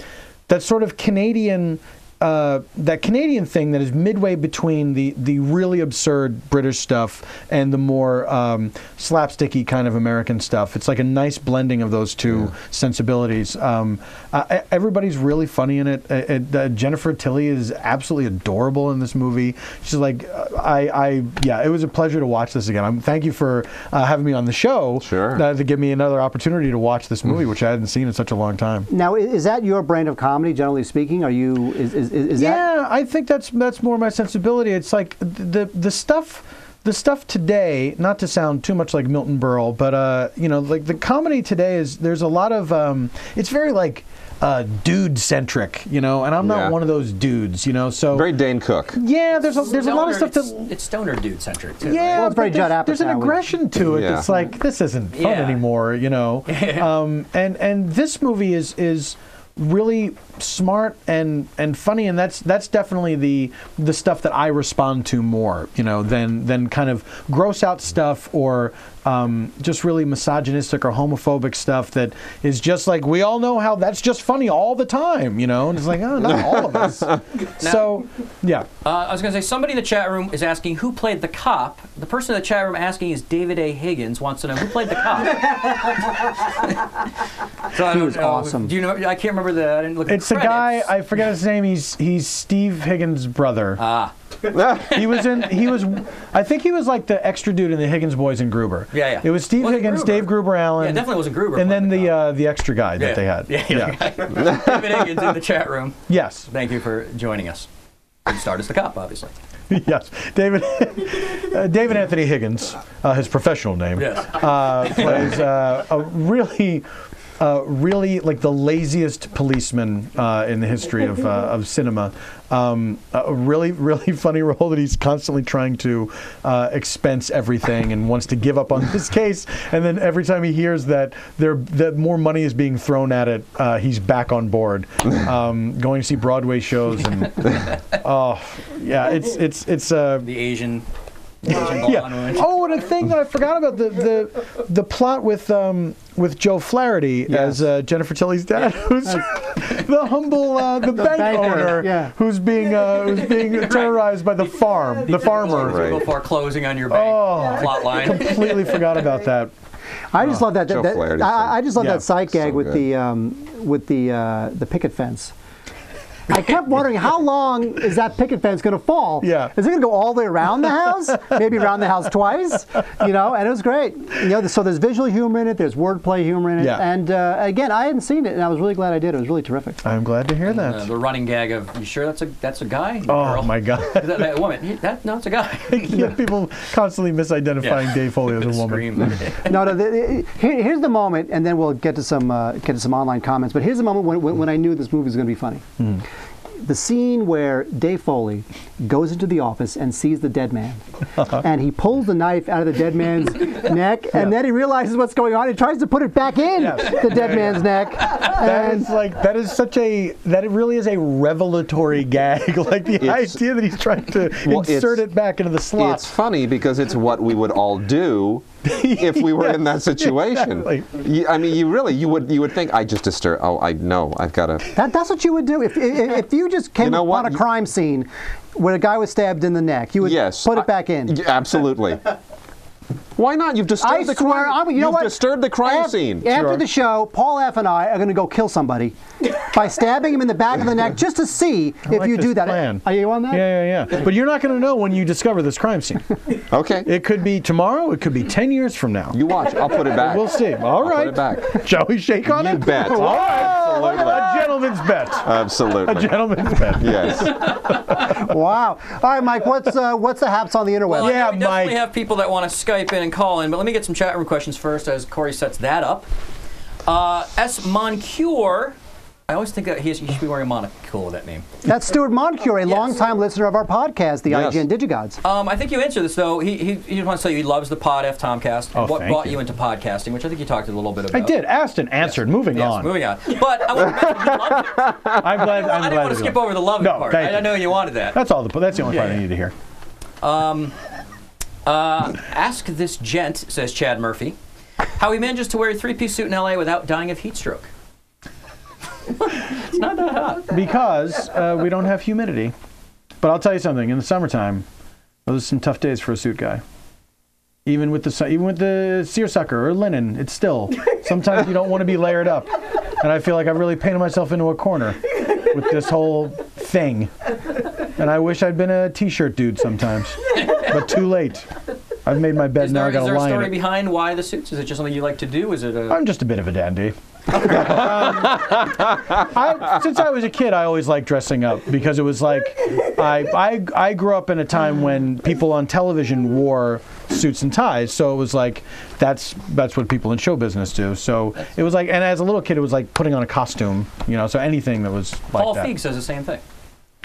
that sort of Canadian uh, that Canadian thing that is midway between the the really absurd British stuff and the more um, slapsticky kind of American stuff. It's like a nice blending of those two yeah. sensibilities. Um, uh, everybody's really funny in it. Uh, uh, Jennifer Tilly is absolutely adorable in this movie. She's like. I, I yeah, it was a pleasure to watch this again. I'm, thank you for uh, having me on the show. Sure. Uh, to give me another opportunity to watch this movie, which I hadn't seen in such a long time. Now, is that your brand of comedy, generally speaking? Are you is is, is yeah, that? Yeah, I think that's that's more my sensibility. It's like the the stuff. The stuff today, not to sound too much like Milton Berle, but uh, you know, like the comedy today is there's a lot of um, it's very like uh, dude centric, you know, and I'm yeah. not one of those dudes, you know. So very Dane Cook. Yeah, there's a, there's stoner, a lot of stuff it's, that it's stoner dude centric too. Yeah, well, it's very Judd Apatow. There's an aggression to it yeah. that's like this isn't fun yeah. anymore, you know. um, and and this movie is is. really smart and and funny, and that's that's definitely the the stuff that I respond to more, you know, than than kind of gross out stuff or um, just really misogynistic or homophobic stuff that is just like we all know how that's just funny all the time, you know, and it's like oh, not all of us. Now, so yeah, uh, I was gonna say somebody in the chat room is asking who played the cop. The person in the chat room asking is David A. Higgins wants to know who played the cop. So he was know, awesome. Do you know? I can't remember. The, I didn't look at it's the a guy I forget his name. He's he's Steve Higgins' brother. Ah, he was in. He was. I think he was like the extra dude in the Higgins Boys and Gruber. Yeah, yeah. It was Steve wasn't Higgins, Gruber. Dave Gruber, Allen. Yeah, it definitely wasn't Gruber. And then the the, uh, the extra guy yeah. that they had. Yeah, yeah. yeah. David Higgins in the chat room. Yes. Thank you for joining us. And start as the cop, obviously. Yes, David uh, David Anthony Higgins, uh, his professional name, yes. uh, plays uh, a really. Uh, really, like the laziest policeman uh, in the history of, uh, of cinema. Um, a really, really funny role that he's constantly trying to uh, expense everything and wants to give up on this case. And then every time he hears that there that more money is being thrown at it, uh, he's back on board, um, going to see Broadway shows. And oh, yeah, it's it's it's uh, the Asian. yeah. Oh, and a thing that I forgot about the the, the plot with um, with Joe Flaherty yes. as uh, Jennifer Tilly's dad, yeah. who's the humble uh, the, the bank, bank owner yeah. who's being uh, who's being terrorized by the farm the, the farmer. Right. Before closing on your bank oh, plot line. Completely forgot about that. I just oh, love that. that, that I, I just love yeah, that side gag so with, the, um, with the uh, the picket fence. I kept wondering how long is that picket fence going to fall? Yeah, is it going to go all the way around the house? Maybe around the house twice. You know, and it was great. You know, so there's visual humor in it. There's wordplay humor in it. Yeah. And uh, again, I hadn't seen it, and I was really glad I did. It was really terrific. I'm glad to hear and, that. Uh, the running gag of "You sure that's a that's a guy?" Oh girl? My God, that, that woman. That no, it's a guy. Yeah, people constantly misidentifying yeah. Dave Foley as a woman. no, no. The, the, here, here's the moment, and then we'll get to some uh, get to some online comments. But here's the moment when when, when I knew this movie was going to be funny. Mm. The scene where Dave Foley goes into the office and sees the dead man, uh-huh. and he pulls the knife out of the dead man's neck, yeah. and then he realizes what's going on and tries to put it back in yeah. the dead yeah, man's yeah. neck. That and is like that is such a that it really is a revelatory gag. Like the it's, idea that he's trying to well, insert it back into the slot. It's funny because it's what we would all do. If we were yes, in that situation, exactly. you, I mean, you really, you would, you would think, I just disturb. Oh, I know, I've got to. That, that's what you would do if, if, if you just came you know upon what? a crime scene where a guy was stabbed in the neck. You would yes, put it I, back in. Yeah, absolutely. Why not? You've disturbed I the swear, crime. I, you know You've what? disturbed the crime Af scene. After sure. the show, Paul F. and I are going to go kill somebody by stabbing him in the back of the neck just to see I if like you this do that. Plan. Are you on that? Yeah, yeah, yeah. But you're not going to know when you discover this crime scene. Okay. It could be tomorrow. It could be ten years from now. You watch. I'll put it back. We'll see. All right. I'll put it back. Shall we shake on you it? You bet. Oh, absolutely. A gentleman's bet. Absolutely. A gentleman's bet. Yes. Wow. All right, Mike. What's uh, what's the haps on the interweb? Well, yeah, we Mike. Definitely have people that want to Skype in. Call in, but let me get some chat room questions first as Corey sets that up. Uh, S. Moncure, I always think that he, is, he should be wearing a monocle with that name. That's Stuart Moncure, a yes. longtime listener of our podcast, the yes. I G N Digigods. Um, I think you answered this, though. He, he, he just wants to tell you he loves the Pod F. Tomcast. Oh, what brought you. you into podcasting, which I think you talked a little bit about. I did. Asked and answered. Yes. Moving yes. on. Moving on. But I want to mention you loved it. I'm glad, I'm I didn't glad want to skip over the loving no, part. I, I know you wanted that. That's all. The, that's the only yeah. part I needed to hear. Um... Uh, ask this gent, says Chad Murphy, how he manages to wear a three-piece suit in L A without dying of heat stroke. It's not that hot. Because uh, we don't have humidity. But I'll tell you something, in the summertime, those are some tough days for a suit guy. Even with the, even with the seersucker or linen, it's still, sometimes you don't want to be layered up. And I feel like I've really painted myself into a corner with this whole thing. And I wish I'd been a t-shirt dude sometimes. But too late. I've made my bed is now. There, I got to lie. Is there a story behind why the suits? Is it just something you like to do? Is it? A I'm just a bit of a dandy. um, I, since I was a kid, I always liked dressing up because it was like, I, I I grew up in a time when people on television wore suits and ties, so it was like that's that's what people in show business do. So it was like, and as a little kid, it was like putting on a costume, you know. So anything that was like Paul that. Feig says the same thing.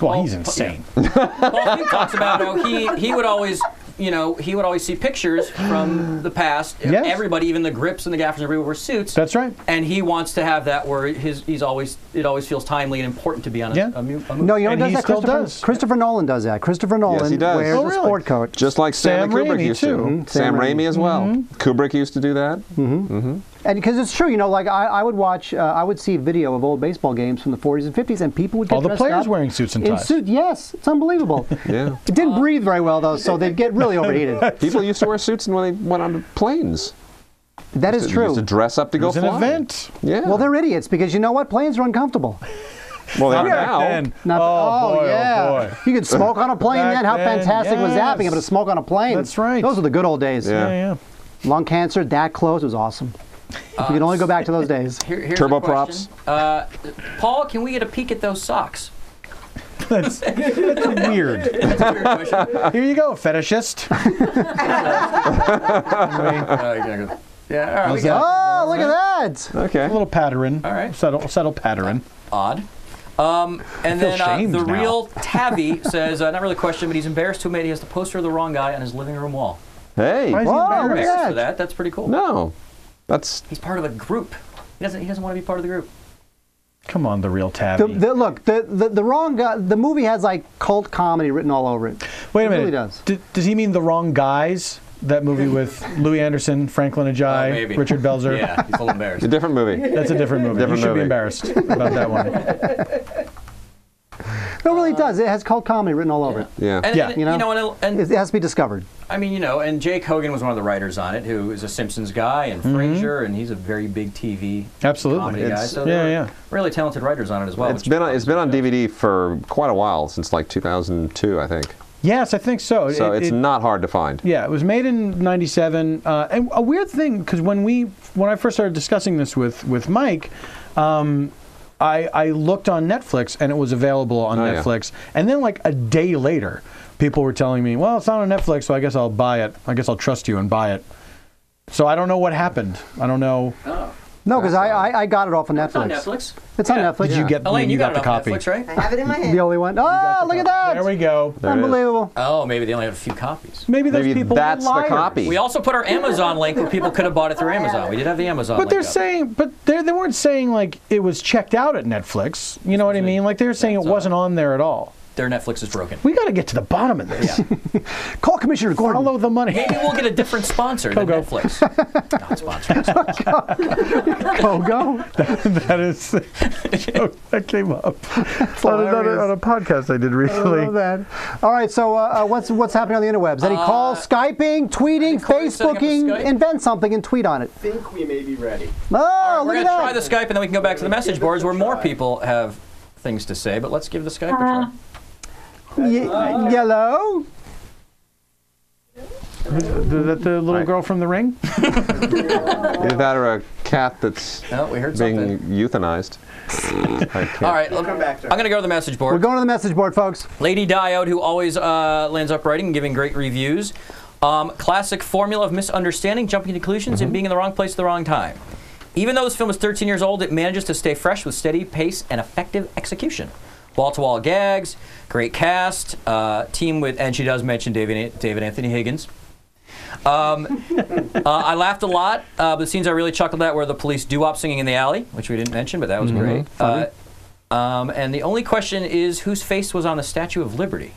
Well, Paul, he's insane. Paul, yeah. Paul Feig talks about how he, he would always, you know, he would always see pictures from the past. Yes. Everybody, even the grips and the gaffers and everybody wore suits. That's right. And he wants to have that where his, he's always, it always feels timely and important to be on a, yeah. a, a movie. No, you know, and does he that? Still Christopher, does. Christopher Nolan does that. Christopher Nolan yes, he does. wears oh, really? a sport coat. Just like Sam Stanley Kubrick Raimi used too. to. Mm-hmm. Sam, Sam Raimi, Raimi as well. Mm-hmm. Kubrick used to do that. Mm-hmm. Mm-hmm. And because it's true, you know, like I, I would watch, uh, I would see video of old baseball games from the forties and fifties, and people would get all the players wearing suits and ties. In suit, yes, it's unbelievable. yeah, it didn't breathe very well though, so they'd get really overheated. People used to wear suits when they went on planes. That is true. Used to dress up to go fly. It was an event. Yeah. Well, they're idiots because you know what? Planes are uncomfortable. Well, they are now. Oh, oh boy, yeah. Oh boy. You could smoke on a plane then. How fantastic yes. was that? Being able to smoke on a plane. That's right. Those are the good old days. Yeah, yeah. yeah. Lung cancer, that close was awesome. If uh, we can only go back to those days. Here, Turbo props. Uh, Paul, can we get a peek at those socks? That's, that's weird. That's a weird question. Here you go, fetishist. uh, yeah, all right, we got oh, look at that. Okay. A little patterin. All right. Subtle, subtle patterin. Odd. Um, and then uh, the now. real Tabby says, uh, not really a question, but he's embarrassed to admit he has the poster of the wrong guy on his living room wall. Hey. Why is Whoa, he embarrassed that? for that? That's pretty cool. No. That's he's part of a group. He doesn't. He doesn't want to be part of the group. Come on, the real Tabby. The, the, look, the, the the wrong guy. The movie has like cult comedy written all over it. Wait a it minute. Really does. D does he mean the wrong guys? That movie with Louis Anderson, Franklin Ajay, oh, Richard Belzer. Yeah, he's a little embarrassed. A different movie. That's a different movie. Different you should movie. be embarrassed about that one. It really uh, does. It has cult comedy written all over yeah. it. Yeah. And, yeah. And, you know, you know and, and it has to be discovered. I mean, you know, and Jake Hogan was one of the writers on it, who is a Simpsons guy and mm-hmm. Frasier, and he's a very big T V Absolutely. comedy it's, guy. So yeah, yeah. really talented writers on it as well. It's been on, it's been on D V D for quite a while, since like two thousand two, I think. Yes, I think so. So it, it's it, not hard to find. Yeah, it was made in ninety-seven. Uh, and a weird thing, because when we, when I first started discussing this with with Mike, um, I I looked on Netflix and it was available on oh, Netflix. Yeah. And then like a day later, people were telling me, "Well, it's not on Netflix, so I guess I'll buy it. I guess I'll trust you and buy it." So I don't know what happened. I don't know. Oh. No, because I, I I got it off of Netflix. It's on Netflix. It's yeah. on Netflix. Yeah. You get, Elaine, you, you got, got it the off copy. Netflix, right? I have it in my hand. The only one. Oh, look copy. at that! There we go. There Unbelievable. Oh, maybe they only have a few copies. Maybe those maybe people that's liars. the copy. We also put our Amazon link where people could have bought it through Amazon. We did have the Amazon. But link they're up. saying, but they they weren't saying like it was checked out at Netflix. You know what I mean? Like they were saying that's it wasn't on there at all. Their Netflix is broken. We got to get to the bottom of this. Yeah. Call Commissioner Gordon. Follow the money. Maybe we'll get a different sponsor than Go-Go. Netflix. Not sponsored. Go-Go? that, that is that came up on a, on a podcast I did recently. I love that. All right, so uh, what's what's happening on the interwebs? Any uh, calls, Skyping, tweeting, Facebooking? Skype? Invent something and tweet on it. I think we may be ready. Oh, right, look we're at that. We're going to try the Skype, and then we can go back to the message boards where more people have things to say, but let's give the Skype uh. a try. Ye uh, Yellow? Is that the little right. girl from The Ring? Either that or a cat that's no, we heard being something. euthanized. All right, we'll come back to I'm going to go to the message board. We're going to the message board, folks. Lady Diode, who always uh, lands up writing and giving great reviews. Um, classic formula of misunderstanding, jumping to conclusions, mm-hmm. and being in the wrong place at the wrong time. Even though this film is thirteen years old, it manages to stay fresh with steady pace and effective execution. Wall-to-wall gags, great cast, uh, team with, and she does mention David, David Anthony Higgins. Um, uh, I laughed a lot, uh, but the scenes I really chuckled at were the police doo-wop singing in the alley, which we didn't mention, but that was mm-hmm. great. Uh, um, and the only question is, whose face was on the Statue of Liberty?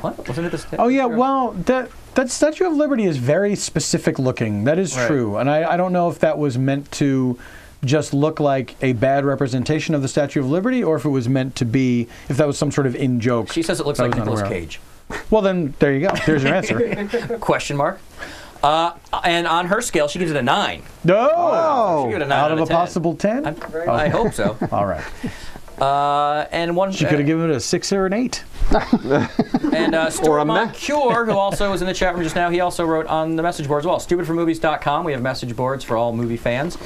What? Wasn't it the Statue? Oh yeah, well, that, that Statue of Liberty is very specific looking. That is right. true, and I, I don't know if that was meant to just look like a bad representation of the Statue of Liberty, or if it was meant to be, if that was some sort of in-joke. She says it looks like Nicolas Cage. Well, then, there you go. There's your answer. Question mark. Uh, and on her scale, she gives it a nine. No! Oh, she gave it a nine out of a ten. Possible ten? I, oh. I hope so. All right. Uh, and one, she could have uh, given it a six or an eight. and uh, Stuart Moncure, who also was in the chat room just now, he also wrote on the message board as well. stupid for movies dot com. We have message boards for all movie fans.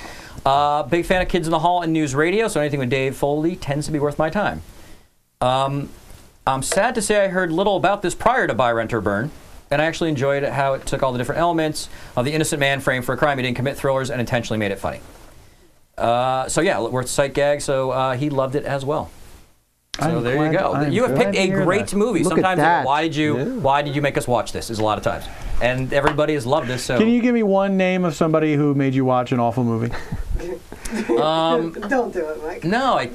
Uh, big fan of Kids in the Hall and News Radio, so anything with Dave Foley tends to be worth my time. Um, I'm sad to say I heard little about this prior to Buy, Rent, or Burn, and I actually enjoyed how it took all the different elements of the innocent man framed for a crime he didn't commit, thrillers, and intentionally made it funny. Uh, so yeah, worth a sight gag, so uh, he loved it as well. So I'm there you go. I'm you have picked a great that. movie. Look Sometimes, at that. why did you yeah. why did you make us watch this? Is a lot of times, and everybody has loved this. So, can you give me one name of somebody who made you watch an awful movie? um, don't do it, Mike. No, I.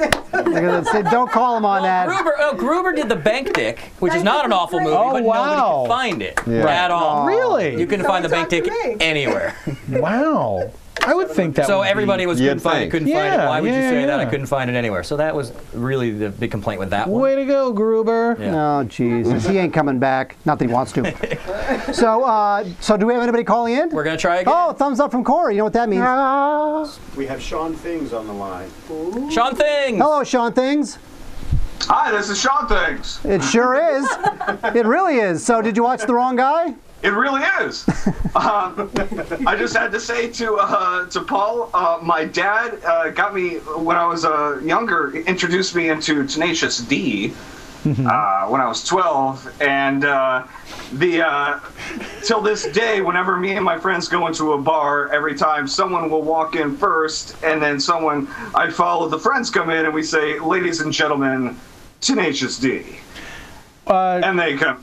say, don't call him on well, that. Gruber, oh, Gruber did The Bank Dick, which is not an awful movie, oh, but wow. nobody can find it yeah. right. at all. Really? You can so find The Bank Dick anywhere. Wow. I would think that. So would everybody was couldn't find it. Couldn't yeah, find it. Why would yeah, you say yeah. that? I couldn't find it anywhere. So that was really the big complaint with that one. Way to go, Gruber. Yeah. Oh, Jesus, he ain't coming back. Not that he wants to. so, uh, so do we have anybody calling in? We're gonna try again. Oh, thumbs up from Corey. You know what that means? Uh, we have Sean Things on the line. Ooh. Sean Things. Hello, Sean Things. Hi, this is Sean Things. It sure is. It really is. So, did you watch The Wrong Guy? It really is. uh, I just had to say to uh, to Paul, uh, my dad uh, got me when I was uh, younger. Introduced me into Tenacious D mm-hmm. uh, when I was twelve, and uh, the uh, till this day, whenever me and my friends go into a bar, every time someone will walk in first, and then someone I follow. The friends come in, and we say, "Ladies and gentlemen, Tenacious D." Uh, and they come.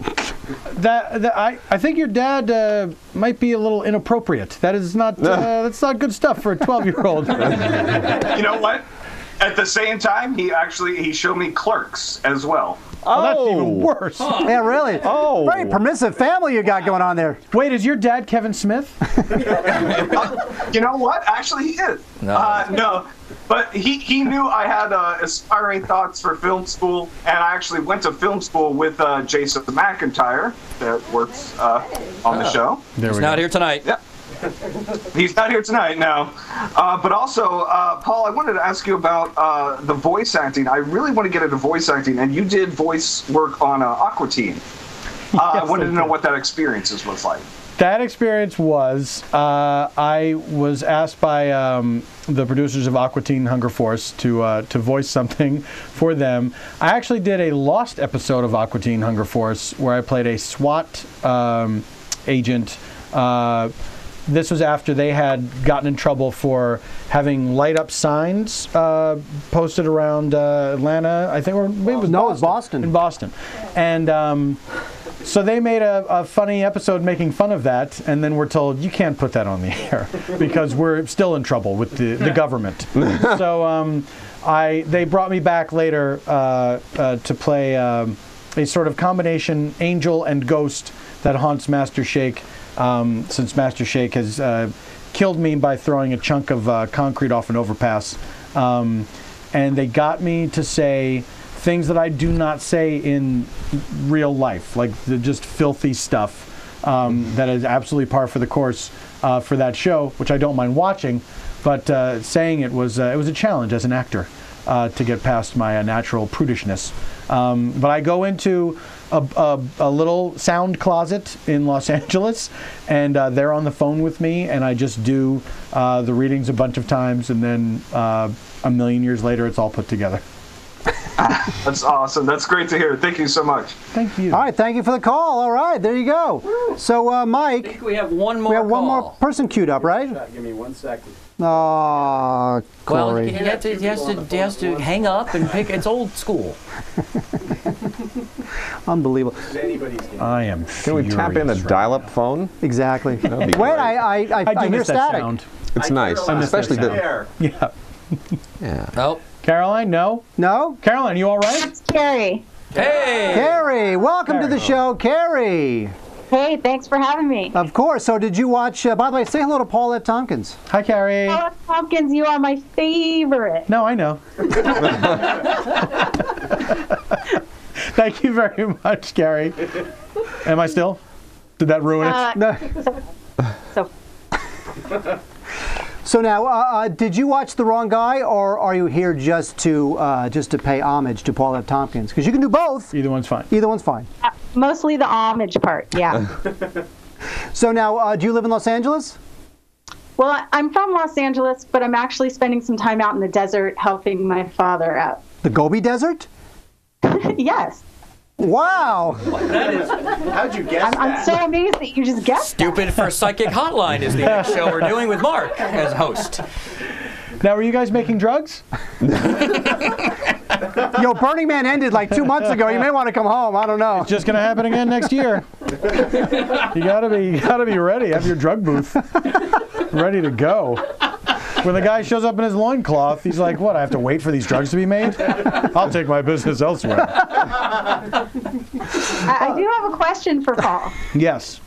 That, that I I think your dad uh, might be a little inappropriate. That is not uh, that's not good stuff for a twelve-year-old. You know what? At the same time, he actually he showed me Clerks as well. Oh, well, that's even worse. Huh. Yeah, really. Oh, very permissive family you got going on there. Wait, is your dad Kevin Smith? uh, you know what? Actually, he is. No. Uh, no. But he, he knew I had uh, aspiring thoughts for film school, and I actually went to film school with uh, Jason McIntyre, that works uh, on the oh, show. There He's we not go. here tonight. Yeah. He's not here tonight, no. Uh, but also, uh, Paul, I wanted to ask you about uh, the voice acting. I really want to get into voice acting, and you did voice work on uh, Aqua Teen. Uh, yes, I wanted I to know what that experience was like. That experience was, uh, I was asked by um, the producers of Aqua Teen Hunger Force to uh, to voice something for them. I actually did a lost episode of Aqua Teen Hunger Force where I played a SWAT um, agent. Uh, this was after they had gotten in trouble for having light-up signs uh, posted around uh, Atlanta, I think, or maybe it was no, Boston. In Boston. And... Um, So they made a, a funny episode making fun of that, and then we're told, you can't put that on the air because we're still in trouble with the, the government. So um, I, they brought me back later uh, uh, to play um, a sort of combination angel and ghost that haunts Master Shake, um, since Master Shake has uh, killed me by throwing a chunk of uh, concrete off an overpass. Um, and they got me to say things that I do not say in real life, like the just filthy stuff um, that is absolutely par for the course uh, for that show, which I don't mind watching, but uh, saying it was uh, it was a challenge as an actor uh, to get past my uh, natural prudishness. Um, but I go into a, a, a little sound closet in Los Angeles, and uh, they're on the phone with me, and I just do uh, the readings a bunch of times, and then uh, a million years later, it's all put together. That's awesome. That's great to hear. Thank you so much. Thank you. All right. Thank you for the call. All right. There you go. Woo. So, uh, Mike. I think we have one more We have call. one more person queued up, right? Give me one second. Oh, Corey. Well, he, he, had to, he has to, he has to hang up and pick. It's old school. Unbelievable. I am Can we tap in a right dial-up now. phone? Exactly. Wait, I, I, I, I, I hear static. Sound. It's I nice. Especially the air. Yeah. Yeah. Oh. Caroline, no? No? Caroline, you all right? That's Carrie. Hey! Carrie, welcome Carrie. to the show, Carrie. Hey, thanks for having me. Of course. So did you watch, uh, by the way, say hello to Paul F. Tompkins. Hi, Carrie. Paul F. Tompkins, you are my favorite. No, I know. Thank you very much, Carrie. Am I still? Did that ruin uh, it? No. So. so. So now, uh, uh, did you watch The Wrong Guy, or are you here just to uh, just to pay homage to Paul F. Tompkins? Because you can do both. Either one's fine. Either one's fine. Uh, mostly the homage part, yeah. So now, uh, do you live in Los Angeles? Well, I'm from Los Angeles, but I'm actually spending some time out in the desert helping my father out. The Gobi Desert? Yes. Wow! That is, how'd you guess I'm, that? I'm so amazed that you just guessed Stupid that. for Psychic Hotline is the next show we're doing with Mark as host. Now, were you guys making drugs? Yo, Burning Man ended like two months ago. You may want to come home. I don't know. It's just going to happen again next year. You gotta be, you gotta be ready. Have your drug booth ready to go. When the guy shows up in his loincloth, he's like, what, I have to wait for these drugs to be made? I'll take my business elsewhere. I, I do have a question for Paul. Yes.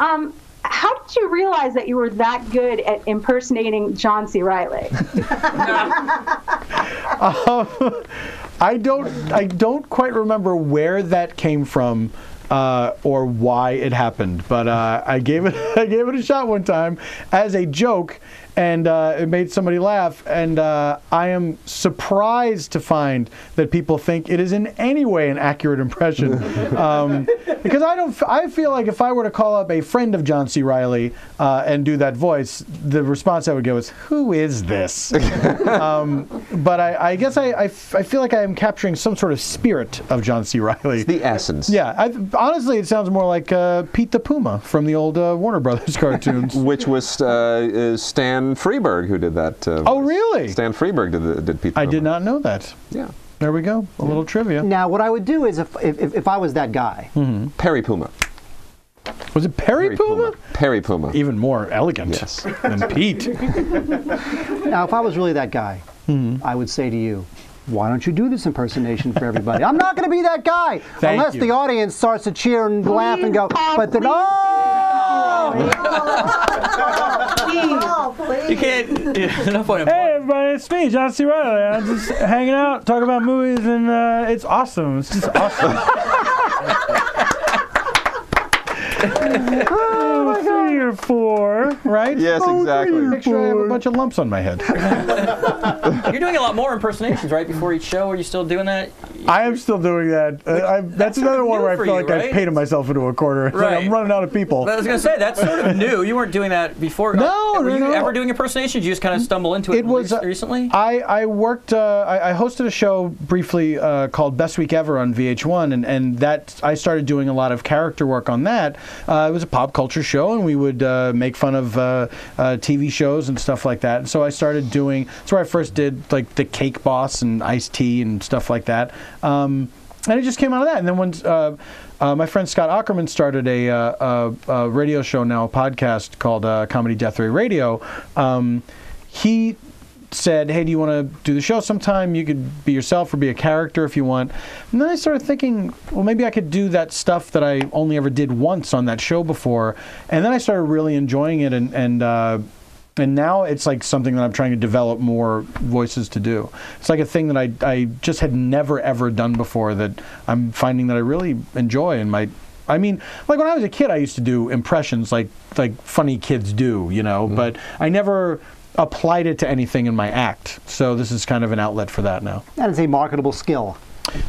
Um, how did you realize that you were that good at impersonating John C. Reilly? um, I don't, I don't quite remember where that came from. Uh, or why it happened, but uh, I gave it I gave it a shot one time as a joke, and uh, it made somebody laugh, and uh, I am surprised to find that people think it is in any way an accurate impression, um, because I don't f I feel like if I were to call up a friend of John C. Reilly uh, and do that voice, the response I would get was, who is this? um, but I, I guess I, I, f I feel like I am capturing some sort of spirit of John C. Reilly. It's the essence. Yeah. I've, Honestly, it sounds more like uh, Pete the Puma from the old uh, Warner Brothers cartoons. Which was uh, Stan Freeberg who did that. Uh, oh, really? Stan Freeberg did, the, did Pete the I Puma. I did not know that. Yeah. There we go. A yeah. little trivia. Now, what I would do is if, if, if I was that guy. Mm-hmm. Perry Puma. Was it Perry, Perry Puma? Puma? Perry Puma. Even more elegant yes. than Pete. Now, if I was really that guy, mm-hmm. I would say to you, why don't you do this impersonation for everybody? I'm not going to be that guy Thank unless you. the audience starts to cheer and please, laugh and go, Paul, but then, oh! Steve. You can't. Yeah, enough on him. Hey, everybody, it's me, John C. Reilly. I'm just hanging out, talking about movies, and uh, it's awesome. It's just awesome. Oh, my God. Three or four, right? Yes, oh, exactly. Make sure I have a bunch of lumps on my head. You're doing a lot more impersonations, right? Before each show, are you still doing that? I am still doing that. Uh, I, that's, that's another one where I feel you, like right? I've painted myself into a corner. It's right. Like I'm running out of people. But I was going to say, that's sort of new. You weren't doing that before. No, uh, Were no, you no. ever doing impersonations? You just kind of stumble into it, it was, uh, recently? I, I worked, uh, I, I hosted a show briefly uh, called Best Week Ever on V H one, and, and that I started doing a lot of character work on that. Uh, it was a pop culture show, and we would uh, make fun of uh, uh, T V shows and stuff like that. And so I started doing, that's where I first did like the Cake Boss and Iced Tea and stuff like that. Um, and it just came out of that. And then when uh, uh, my friend Scott Ackerman started a, uh, a, a radio show now, a podcast called uh, Comedy Death Ray Radio, um, he said, hey, do you want to do the show sometime? You could be yourself or be a character if you want. And then I started thinking, well, maybe I could do that stuff that I only ever did once on that show before. And then I started really enjoying it, and, and uh, And now it's like something that I'm trying to develop more voices to do. It's like a thing that I, I just had never, ever done before that I'm finding that I really enjoy. And my, I mean, like when I was a kid, I used to do impressions like, like funny kids do, you know, mm-hmm. but I never applied it to anything in my act. So this is kind of an outlet for that now. That is a marketable skill.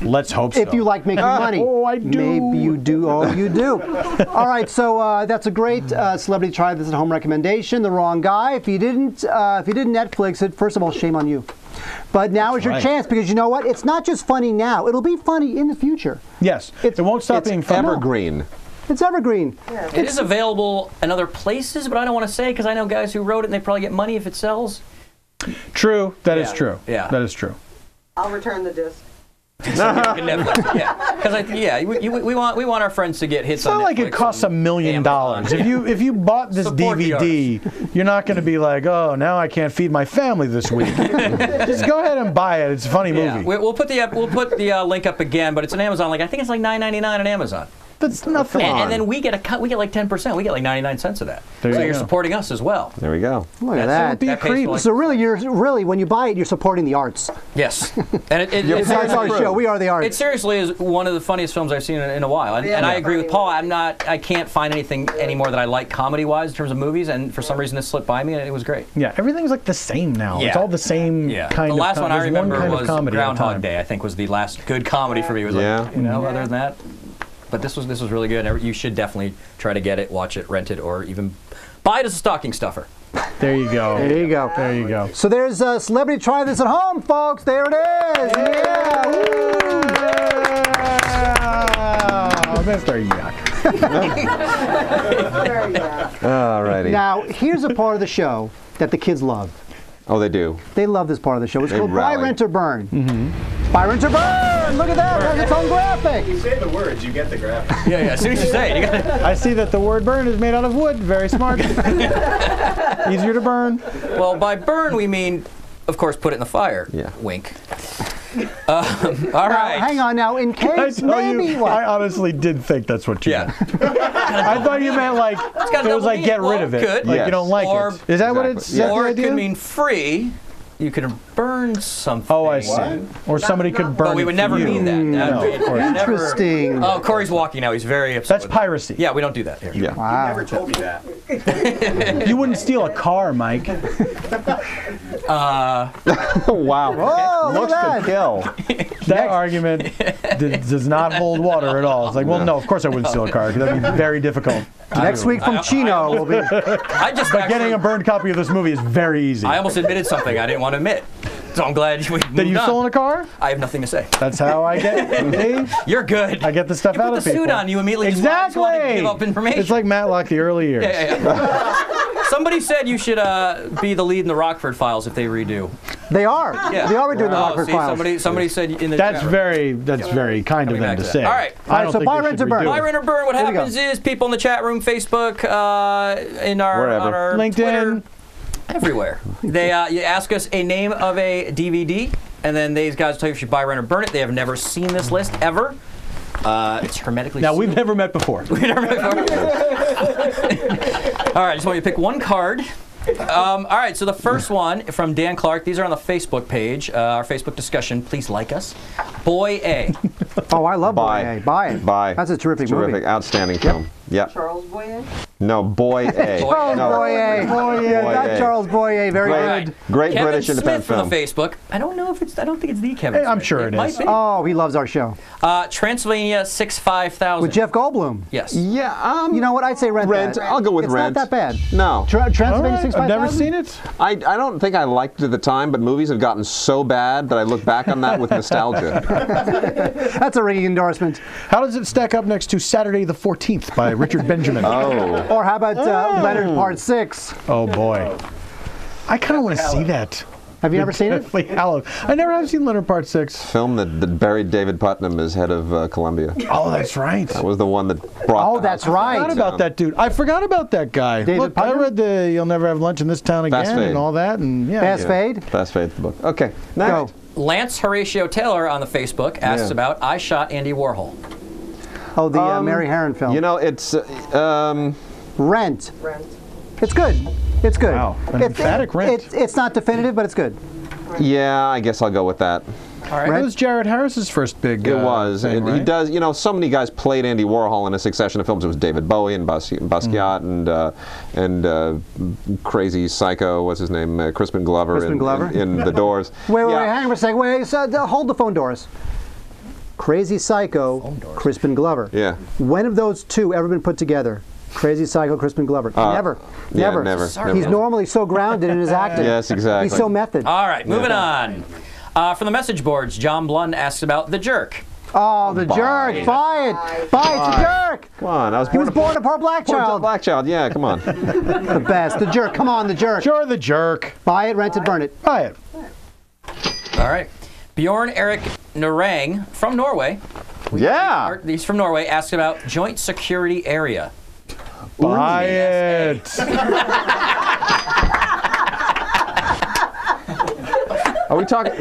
Let's hope so. If you like making uh, money. Oh, I do. Maybe you do. Oh, you do. All right, so uh, that's a great uh, Celebrity Try This at Home recommendation. The Wrong Guy. If you didn't, uh, if you didn't Netflix it, first of all, shame on you. But now that's is your right. chance, because you know what? It's not just funny now. It'll be funny in the future. Yes. It's, it won't stop being funny. Evergreen. It's evergreen. Yeah. It it's, is available in other places, but I don't want to say because I know guys who wrote it and they probably get money if it sells. True. That yeah. is true. Yeah. That is true. I'll return the disc. yeah, because I, yeah, we, you, we want we want our friends to get hits. It's not on like it costs a million dollars. If you if you bought this Support D V D, you're not going to be like, oh, now I can't feed my family this week. Just go ahead and buy it. It's a funny yeah. movie. We, we'll put the uh, we'll put the uh, link up again, but it's on Amazon. Like I think it's like nine ninety-nine on Amazon. That's nothing. And, and then we get a cut. We get like ten percent. We get like ninety-nine cents of that. There so you you're go. supporting us as well. There we go. Look at that. That, that creep. Like so really, you're really when you buy it, you're supporting the arts. Yes. And it, it, it, it's our show. We are the arts. It seriously is one of the funniest films I've seen in, in a while. And, yeah, and yeah. I agree with Paul. I'm not. I can't find anything anymore that I like comedy-wise in terms of movies. And for some reason, this slipped by me, and it was great. Yeah. Everything's like the same now. Yeah. It's all the same yeah. kind of. The last of one I remember one was Groundhog Day. I think was the last good comedy for me. Was like you know other than that. But this was this was really good. You should definitely try to get it, watch it, rent it, or even buy it as a stocking stuffer. There you go. There you go. There you go. So there's a Celebrity Try This at Home, folks. There it is. Yeah. yeah. I'm gonna start yuck. All righty. Now here's a part of the show that the kids love. Oh, they do. They love this part of the show. It's they called rally. Buy, Rent, or Burn. Mm-hmm. Buy, Rent, or Burn! Look at that! It has its own graphic! You say the words, you get the graphic. Yeah, yeah, as soon as you say it, you got it. I see that the word burn is made out of wood. Very smart. Easier to burn. Well, by burn, we mean, of course, put it in the fire. Yeah. Wink. Um, all right. Now, hang on now, in case I maybe you, what? I honestly did think that's what you yeah. meant. I thought you meant like, it was like get rid of it. Could. Like yes. you don't like or, it. Is that exactly. what it's, yeah. Or it could mean free. You could burn something. Oh, I see. What? Or not, somebody not, could burn. But we would never you. mean that. No, no, of course. Interesting. Never. Oh, Corey's walking now. He's very upset. That's piracy. That. Yeah, we don't do that here. Yeah. Wow. You never told me that. You wouldn't steal a car, Mike. uh, wow. Oh, looks to kill. That Next. argument does not hold water at all. It's like, well, no, no of course I wouldn't no. steal a car. That'd be very difficult. Next week from I, Chino will be. I just but actually, getting a burned copy of this movie is very easy. I almost admitted something I didn't want to admit. So I'm glad you. That you stole in a car? I have nothing to say. That's how I get. It. You're good. I get the stuff you out of people. You put the suit on, you immediately exactly. just want to give up information. It's like Matlock the early years. Yeah, yeah, yeah. Somebody said you should uh, be the lead in the Rockford Files if they redo. They are. Yeah. They are redoing oh, the Rockford see, Files. Somebody, somebody said in the. That's very. That's yeah. very kind Coming of them to, to say. All right. All right. So Buy, Rent, or Burn. Buy, Rent, or Burn. What there happens is people in the chat room, Facebook, uh, in our, Wherever. on our LinkedIn. Twitter, everywhere. They uh, you ask us a name of a D V D, and then these guys tell you if you buy, rent, or burn it. They have never seen this list ever. Uh, it's hermetically Now, sealed. We've never met before. We've never met before. All right, I just want you to pick one card. Um, all right, so the first one from Dan Clark. These are on the Facebook page, uh, our Facebook discussion. Please like us. Boy A. Oh, I love Boy A. Buy it. Buy. That's a terrific, terrific movie. Outstanding film. Yeah. Charles Boyer? No, Boy A. Charles no. Boyer. Boyer. Boyer. Not Charles Boyer. Very great, good. Great Kevin British Smith independent film. Kevin Smith from the Facebook. I don't know if it's. I don't think it's the Kevin. Hey, I'm sure it, it is. Oh, he loves our show. Uh, Transylvania six five thousand. With Jeff Goldblum. Yes. Yeah. Um, you know what? I'd say Rent. Rent. That. I'll go with it's Rent. It's not that bad. No. Tra Transylvania right. six five thousand. I've never seen it. I I don't think I liked it at the time, but movies have gotten so bad that I look back on that with nostalgia. That's a ringing endorsement. How does it stack up next to Saturday the fourteenth by Richard Benjamin? Oh. Or how about uh, oh. Leonard Part Six? Oh boy, I kind of want to see that. Have you ever seen it? Hallows. I never have seen Leonard Part Six. Film that, that buried David Putnam as head of uh, Columbia. Oh, that's right. That was the one that brought. Oh, that's right. I forgot about that dude. I forgot about that guy. David Look, Putnam? I read the "You'll Never Have Lunch in This Town Again" and all that, and yeah. Fast yeah. Fade. Fast Fade's the book. Okay, next. Go. Lance Horatio Taylor on the Facebook asks yeah. about "I Shot Andy Warhol." Oh, the um, uh, Mary Herron film. You know, it's uh, um, Rent. Rent. It's good. It's good. Wow. An it's, emphatic it, Rent. It, it's not definitive, but it's good. Yeah, I guess I'll go with that. All right. Rent? It was Jared Harris's first big. It uh, was. Thing, it, right? He does. You know, so many guys played Andy Warhol in a succession of films. It was David Bowie and Bas Basquiat mm. and uh, and uh, crazy psycho. What's his name? Uh, Crispin Glover. Crispin in, Glover. In, in The Doors. Wait, wait, yeah. wait, hang on a second. Wait, so, uh, hold the phone, Doris. Crazy Psycho, Crispin Glover. Yeah. When have those two ever been put together? Crazy Psycho, Crispin Glover. Uh, never. Yeah, never. Never. Sorry. He's never. normally so grounded in his acting. Yes, exactly. He's so method. All right, moving yeah. on. Uh, from the message boards, John Blund asks about The Jerk. Oh, The Buy. Jerk. Buy it. Buy, Buy it. The Jerk. Come on. I was he born was born a poor black child. Poor black child. Yeah, come on. The best. The Jerk. Come on, The Jerk. Sure, The Jerk. Buy it, rent it, burn it. Buy it. All right. Bjorn Erik Narang from Norway. We yeah. Are, he's from Norway. Asked about joint security area. Buy Ooh, it. Are we talking?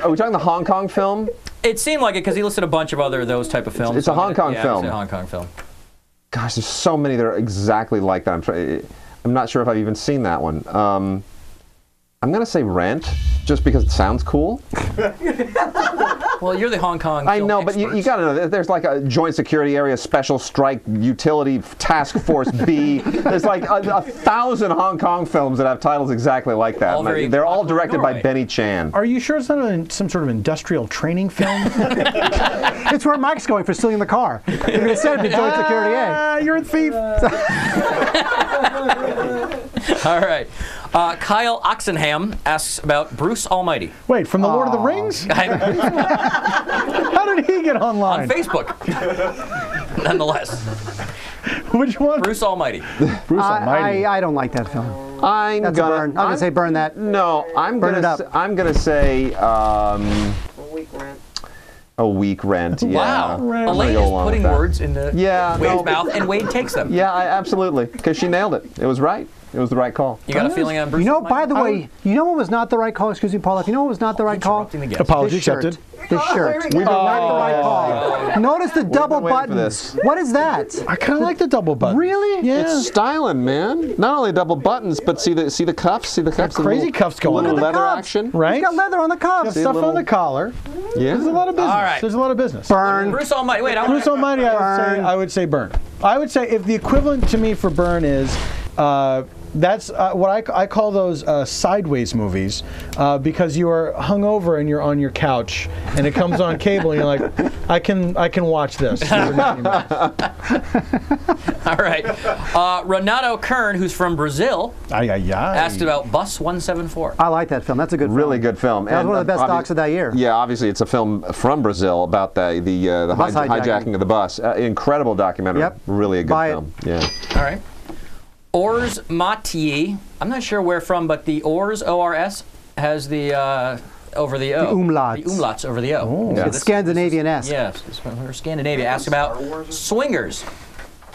Are we talking the Hong Kong film? It seemed like it because he listed a bunch of other those type of films. It's, it's so a Hong Kong yeah, film. It's a Hong Kong film. Gosh, there's so many that are exactly like that. I'm, I'm not sure if I've even seen that one. Um, I'm gonna say Rent, just because it sounds cool. Well, you're the Hong Kong. I know, expert. but you, you gotta know. There's like a joint security area, special strike, utility task force B. There's like a, a thousand Hong Kong films that have titles exactly like that. All I, they're all directed by right. Benny Chan. Are you sure it's not a, some sort of industrial training film? It's where Mike's going for stealing the car. You're gonna send him to joint security A. You're a thief. All right. Uh, Kyle Oxenham asks about Bruce Almighty. Wait, from the Aww. Lord of the Rings? How did he get online? On Facebook, nonetheless. Which one? Bruce Almighty. Bruce I, Almighty. I, I don't like that film. I'm That's gonna. Burn. I'm, I'm gonna say burn that. No, I'm burn gonna. It up. I'm gonna say. Um, a week rent. A week rent. Yeah. Wow. Rent. Elaine is putting words in the yeah, Wade's no. mouth, and Wade takes them. Yeah, I, absolutely, because she nailed it. It was right. It was the right call. You got a feeling on Bruce? You know, by the way, you know what was not the right call? Excuse me, Paul. If you know what was not the right call? Apology accepted. This shirt. We were not the right call. Notice the double button. What is that? I kind of like the double button. Really? Yeah. It's styling, man. Not only double buttons, but see the see the cuffs. See the cuffs. Crazy cuffs going on. Leather action. Right. You got leather on the cuffs. Stuff on the collar. Yeah. There's a lot of business. All right. There's a lot of business. Burn. Bruce Almighty. Wait. Bruce Almighty. I would say. I would say burn. I would say if the equivalent to me for burn is. Uh, That's uh, what I, I call those uh, sideways movies uh, because you are hungover and you're on your couch and it comes on cable and you're like, I can I can watch this. All right, uh, Renato Kern, who's from Brazil, aye, aye, aye. asked about Bus one seven four. I like that film. That's a good, really film. good film. That was and one of the best docs of that year. Yeah, obviously it's a film from Brazil about the the, uh, the, the hij hijacking. hijacking of the bus. Uh, incredible documentary. Yep. Really a good Buy film. It. Yeah. All right. Ors Matier, I'm not sure where from, but the Ors, O R S, has the uh, over the O. The umlauts. The umlauts over the O. Oh. Yeah. It's Scandinavian-esque. Yeah, it's Scandinavia. Ask about Swingers.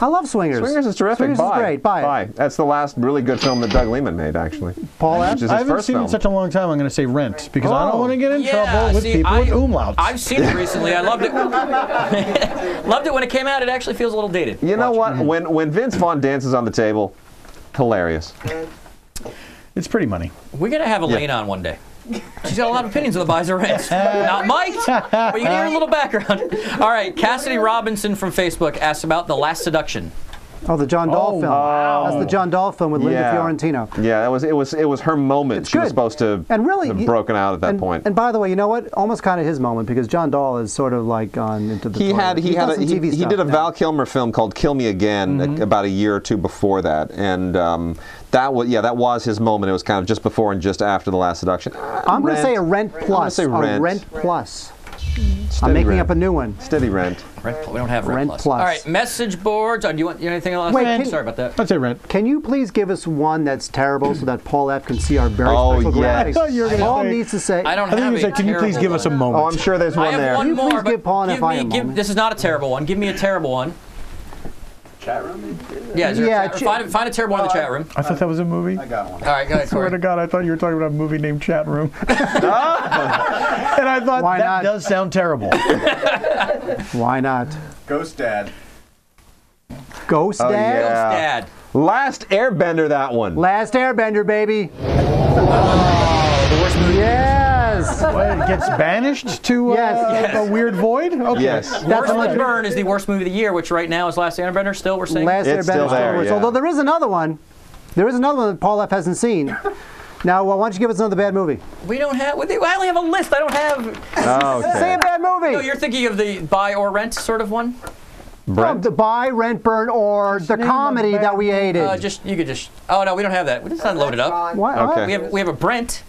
I love Swingers. Swingers is terrific. Swingers Buy. is great. Buy it. Buy. That's the last really good film that Doug Liman made, actually. Paul F. I haven't seen it in such a long time, I'm going to say Rent, because oh. I don't want to get in yeah, trouble with see, people I, with umlauts. I've seen it recently. I loved it. Loved it when it came out. It actually feels a little dated. You Watch know what? It. When when Vince Vaughn dances on the table, hilarious. It's pretty money. We're going to have Elaine yeah. on one day. She's got a lot of opinions on the buys and rents. Not Mike, but you can hear a little background. All right, Cassidy Robinson from Facebook asks about The Last Seduction. Oh, the John Dahl oh, film. Wow. That's the John Dahl film with Linda yeah. Fiorentino. Yeah, that was it. Was it was her moment? It's she good. was supposed to and really have broken out at that and, point. And by the way, you know what? Almost kind of his moment because John Dahl is sort of like gone into the. He toilet. had he, he had a, he, he did a now. Val Kilmer film called Kill Me Again mm-hmm. a, about a year or two before that, and um, that was yeah that was his moment. It was kind of just before and just after The Last Seduction. Uh, I'm going to say a Rent plus. I'm going to say a Rent, rent plus. Steady I'm making rent. up a new one. Steady Rent. Rent. We don't have Rent, rent plus. plus. All right, message boards. Oh, do you want you anything else? Wait, can, sorry about that. I'd say Rent. Can you please give us one that's terrible so that Paul F. can see our very oh, special yes. graphics? Paul say, needs to say. I don't I have. It say, can you please give one. us a moment? Oh, I'm sure there's one I have there. One can you more, please give Paul an F. I a moment? This is not a terrible one. Give me a terrible one. Chat room? Yeah, is there yeah a chat room? Find, find a terrible one oh, in the chat room. I, I thought that was a movie. I got one. All right, go ahead, Corey. I swear to God, I thought you were talking about a movie named Chat Room. And I thought, Why that not? does sound terrible. Why not? Ghost Dad. Ghost Dad? Oh, yeah. Ghost Dad. Last Airbender, that one. Last Airbender, baby. Oh, the worst movie. Yeah. Well, it gets banished to uh, yes. a weird void? Okay. Yes. That's Worst Than Burn is the worst movie of the year, which right now is Last Airbender. Still, we're saying Last Airbender still there, yeah. Although there is another one. There is another one that Paul F. hasn't seen. Now, well, why don't you give us another bad movie? We don't have... I only have a list. I don't have... Oh, okay. Say a bad movie. No, you're thinking of the buy or rent sort of one? Brent? The buy, rent, burn, or the comedy that we hated. Uh, just, you could just... Oh, no, we don't have that. It's not loaded up. What? Okay. We have, we have a Brent...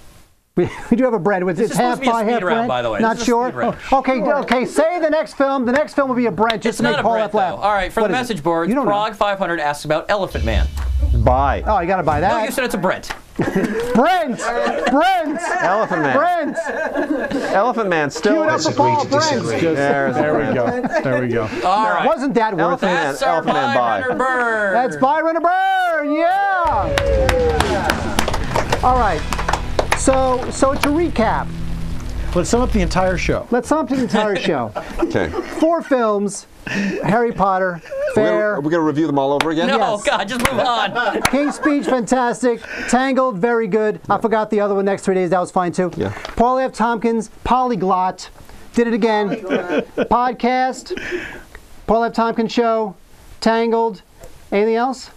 We, we do have a Brent. It's half by half round, by the way. Not sure. Oh, okay, sure. Okay. Say the next film. The next film will be a Brent. Just it's to not make a Paul Brent, F. laugh. Though. All right. For what the message board, Prague five hundred asks about Elephant Man. Buy. Oh, you gotta buy that. No, you said it's a Brent. Brent! Brent! Elephant Man. Brent! Elephant Man still is the ball, Brent. Just, there Brent. we go. There we go. All right. Wasn't that worth it? That's Elephant Man buy. That's buy, rent, or burn. Yeah. All right. So, so to recap. Let's sum up the entire show. Let's sum up the entire show. Okay. Four films, Harry Potter, fair. Are we going to review them all over again? No, yes. God, just move on. King's Speech, fantastic. Tangled, very good. Yeah. I forgot the other one, Next Three Days, that was fine too. Yeah. Paul F. Tompkins, Polyglot, did it again. Podcast, Paul F. Tompkins Show, Tangled. Anything else?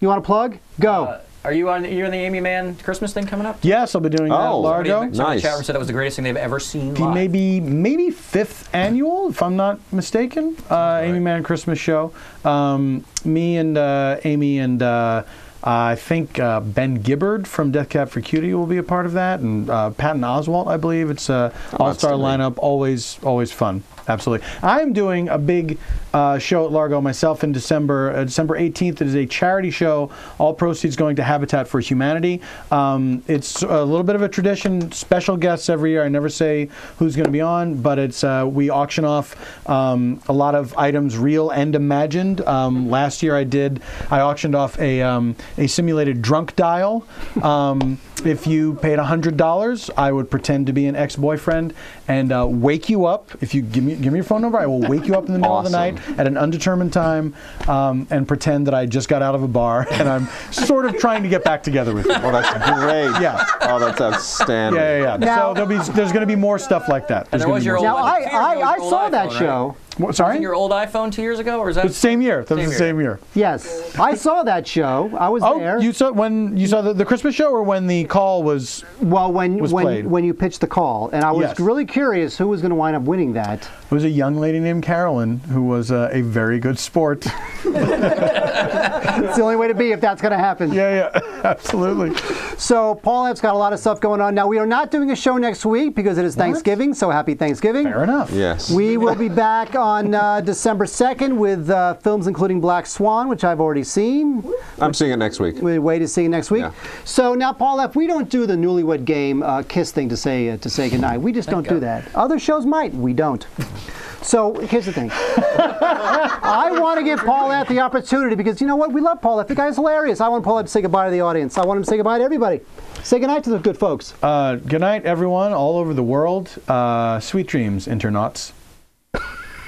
You want to plug? Go. Uh, Are you on? You're on the Amy Mann Christmas thing coming up? Yes, I'll be doing oh, that. Largo. Nice. Chatter said that was the greatest thing they've ever seen. The live. Maybe maybe fifth annual, if I'm not mistaken. Uh, right. Amy Mann Christmas show. Um, me and uh, Amy and uh, I think uh, Ben Gibbard from Death Cab for Cutie will be a part of that, and uh, Patton Oswalt, I believe. It's a oh, all-star lineup. Always always fun. Absolutely. I'm doing a big uh, show at Largo myself in December. Uh, December eighteenth it is a charity show. All proceeds going to Habitat for Humanity. Um, it's a little bit of a tradition. Special guests every year. I never say who's going to be on, but it's uh, we auction off um, a lot of items, real and imagined. Um, last year I did. I auctioned off a um, a simulated drunk dial. Um, if you paid one hundred dollars, I would pretend to be an ex-boyfriend and uh, wake you up if you give me. Give me your phone number. I will wake you up in the middle awesome. of the night at an undetermined time um, and pretend that I just got out of a bar and I'm sort of trying to get back together with you. Oh, that's great. Yeah. Oh, that's outstanding. Yeah, yeah, yeah. Now, so there'll be, there's going to be more stuff like that. There's there was your old now, I, I, I, I saw iPhone, that show. Right? What, sorry? Was it your old iPhone two years ago, or is that the same year? That was the same year. Yes, I saw that show. I was oh, there. Oh, you saw when you saw the, the Christmas show, or when the call was well, when was when played? when you pitched the call, and I was yes. really curious who was going to wind up winning that. It was a young lady named Carolyn who was uh, a very good sport. It's the only way to be if that's going to happen. Yeah, yeah, absolutely. So Paul F.'s got a lot of stuff going on. Now we are not doing a show next week because it is what? Thanksgiving. So happy Thanksgiving. Fair enough. Yes. We will be back on. on uh, December second with uh, films including Black Swan, which I've already seen. I'm seeing it next week. We wait to see it next week. Yeah. So now, Paul F., we don't do the Newlywed Game uh, kiss thing to say uh, to say goodnight. We just Thank don't God. do that. Other shows might. We don't. So here's the thing. I want to give Paul F. the opportunity because you know what? We love Paul F. The guy's hilarious. I want Paul F. to say goodbye to the audience. I want him to say goodbye to everybody. Say goodnight to the good folks. Uh, goodnight, everyone, all over the world. Uh, sweet dreams, internauts.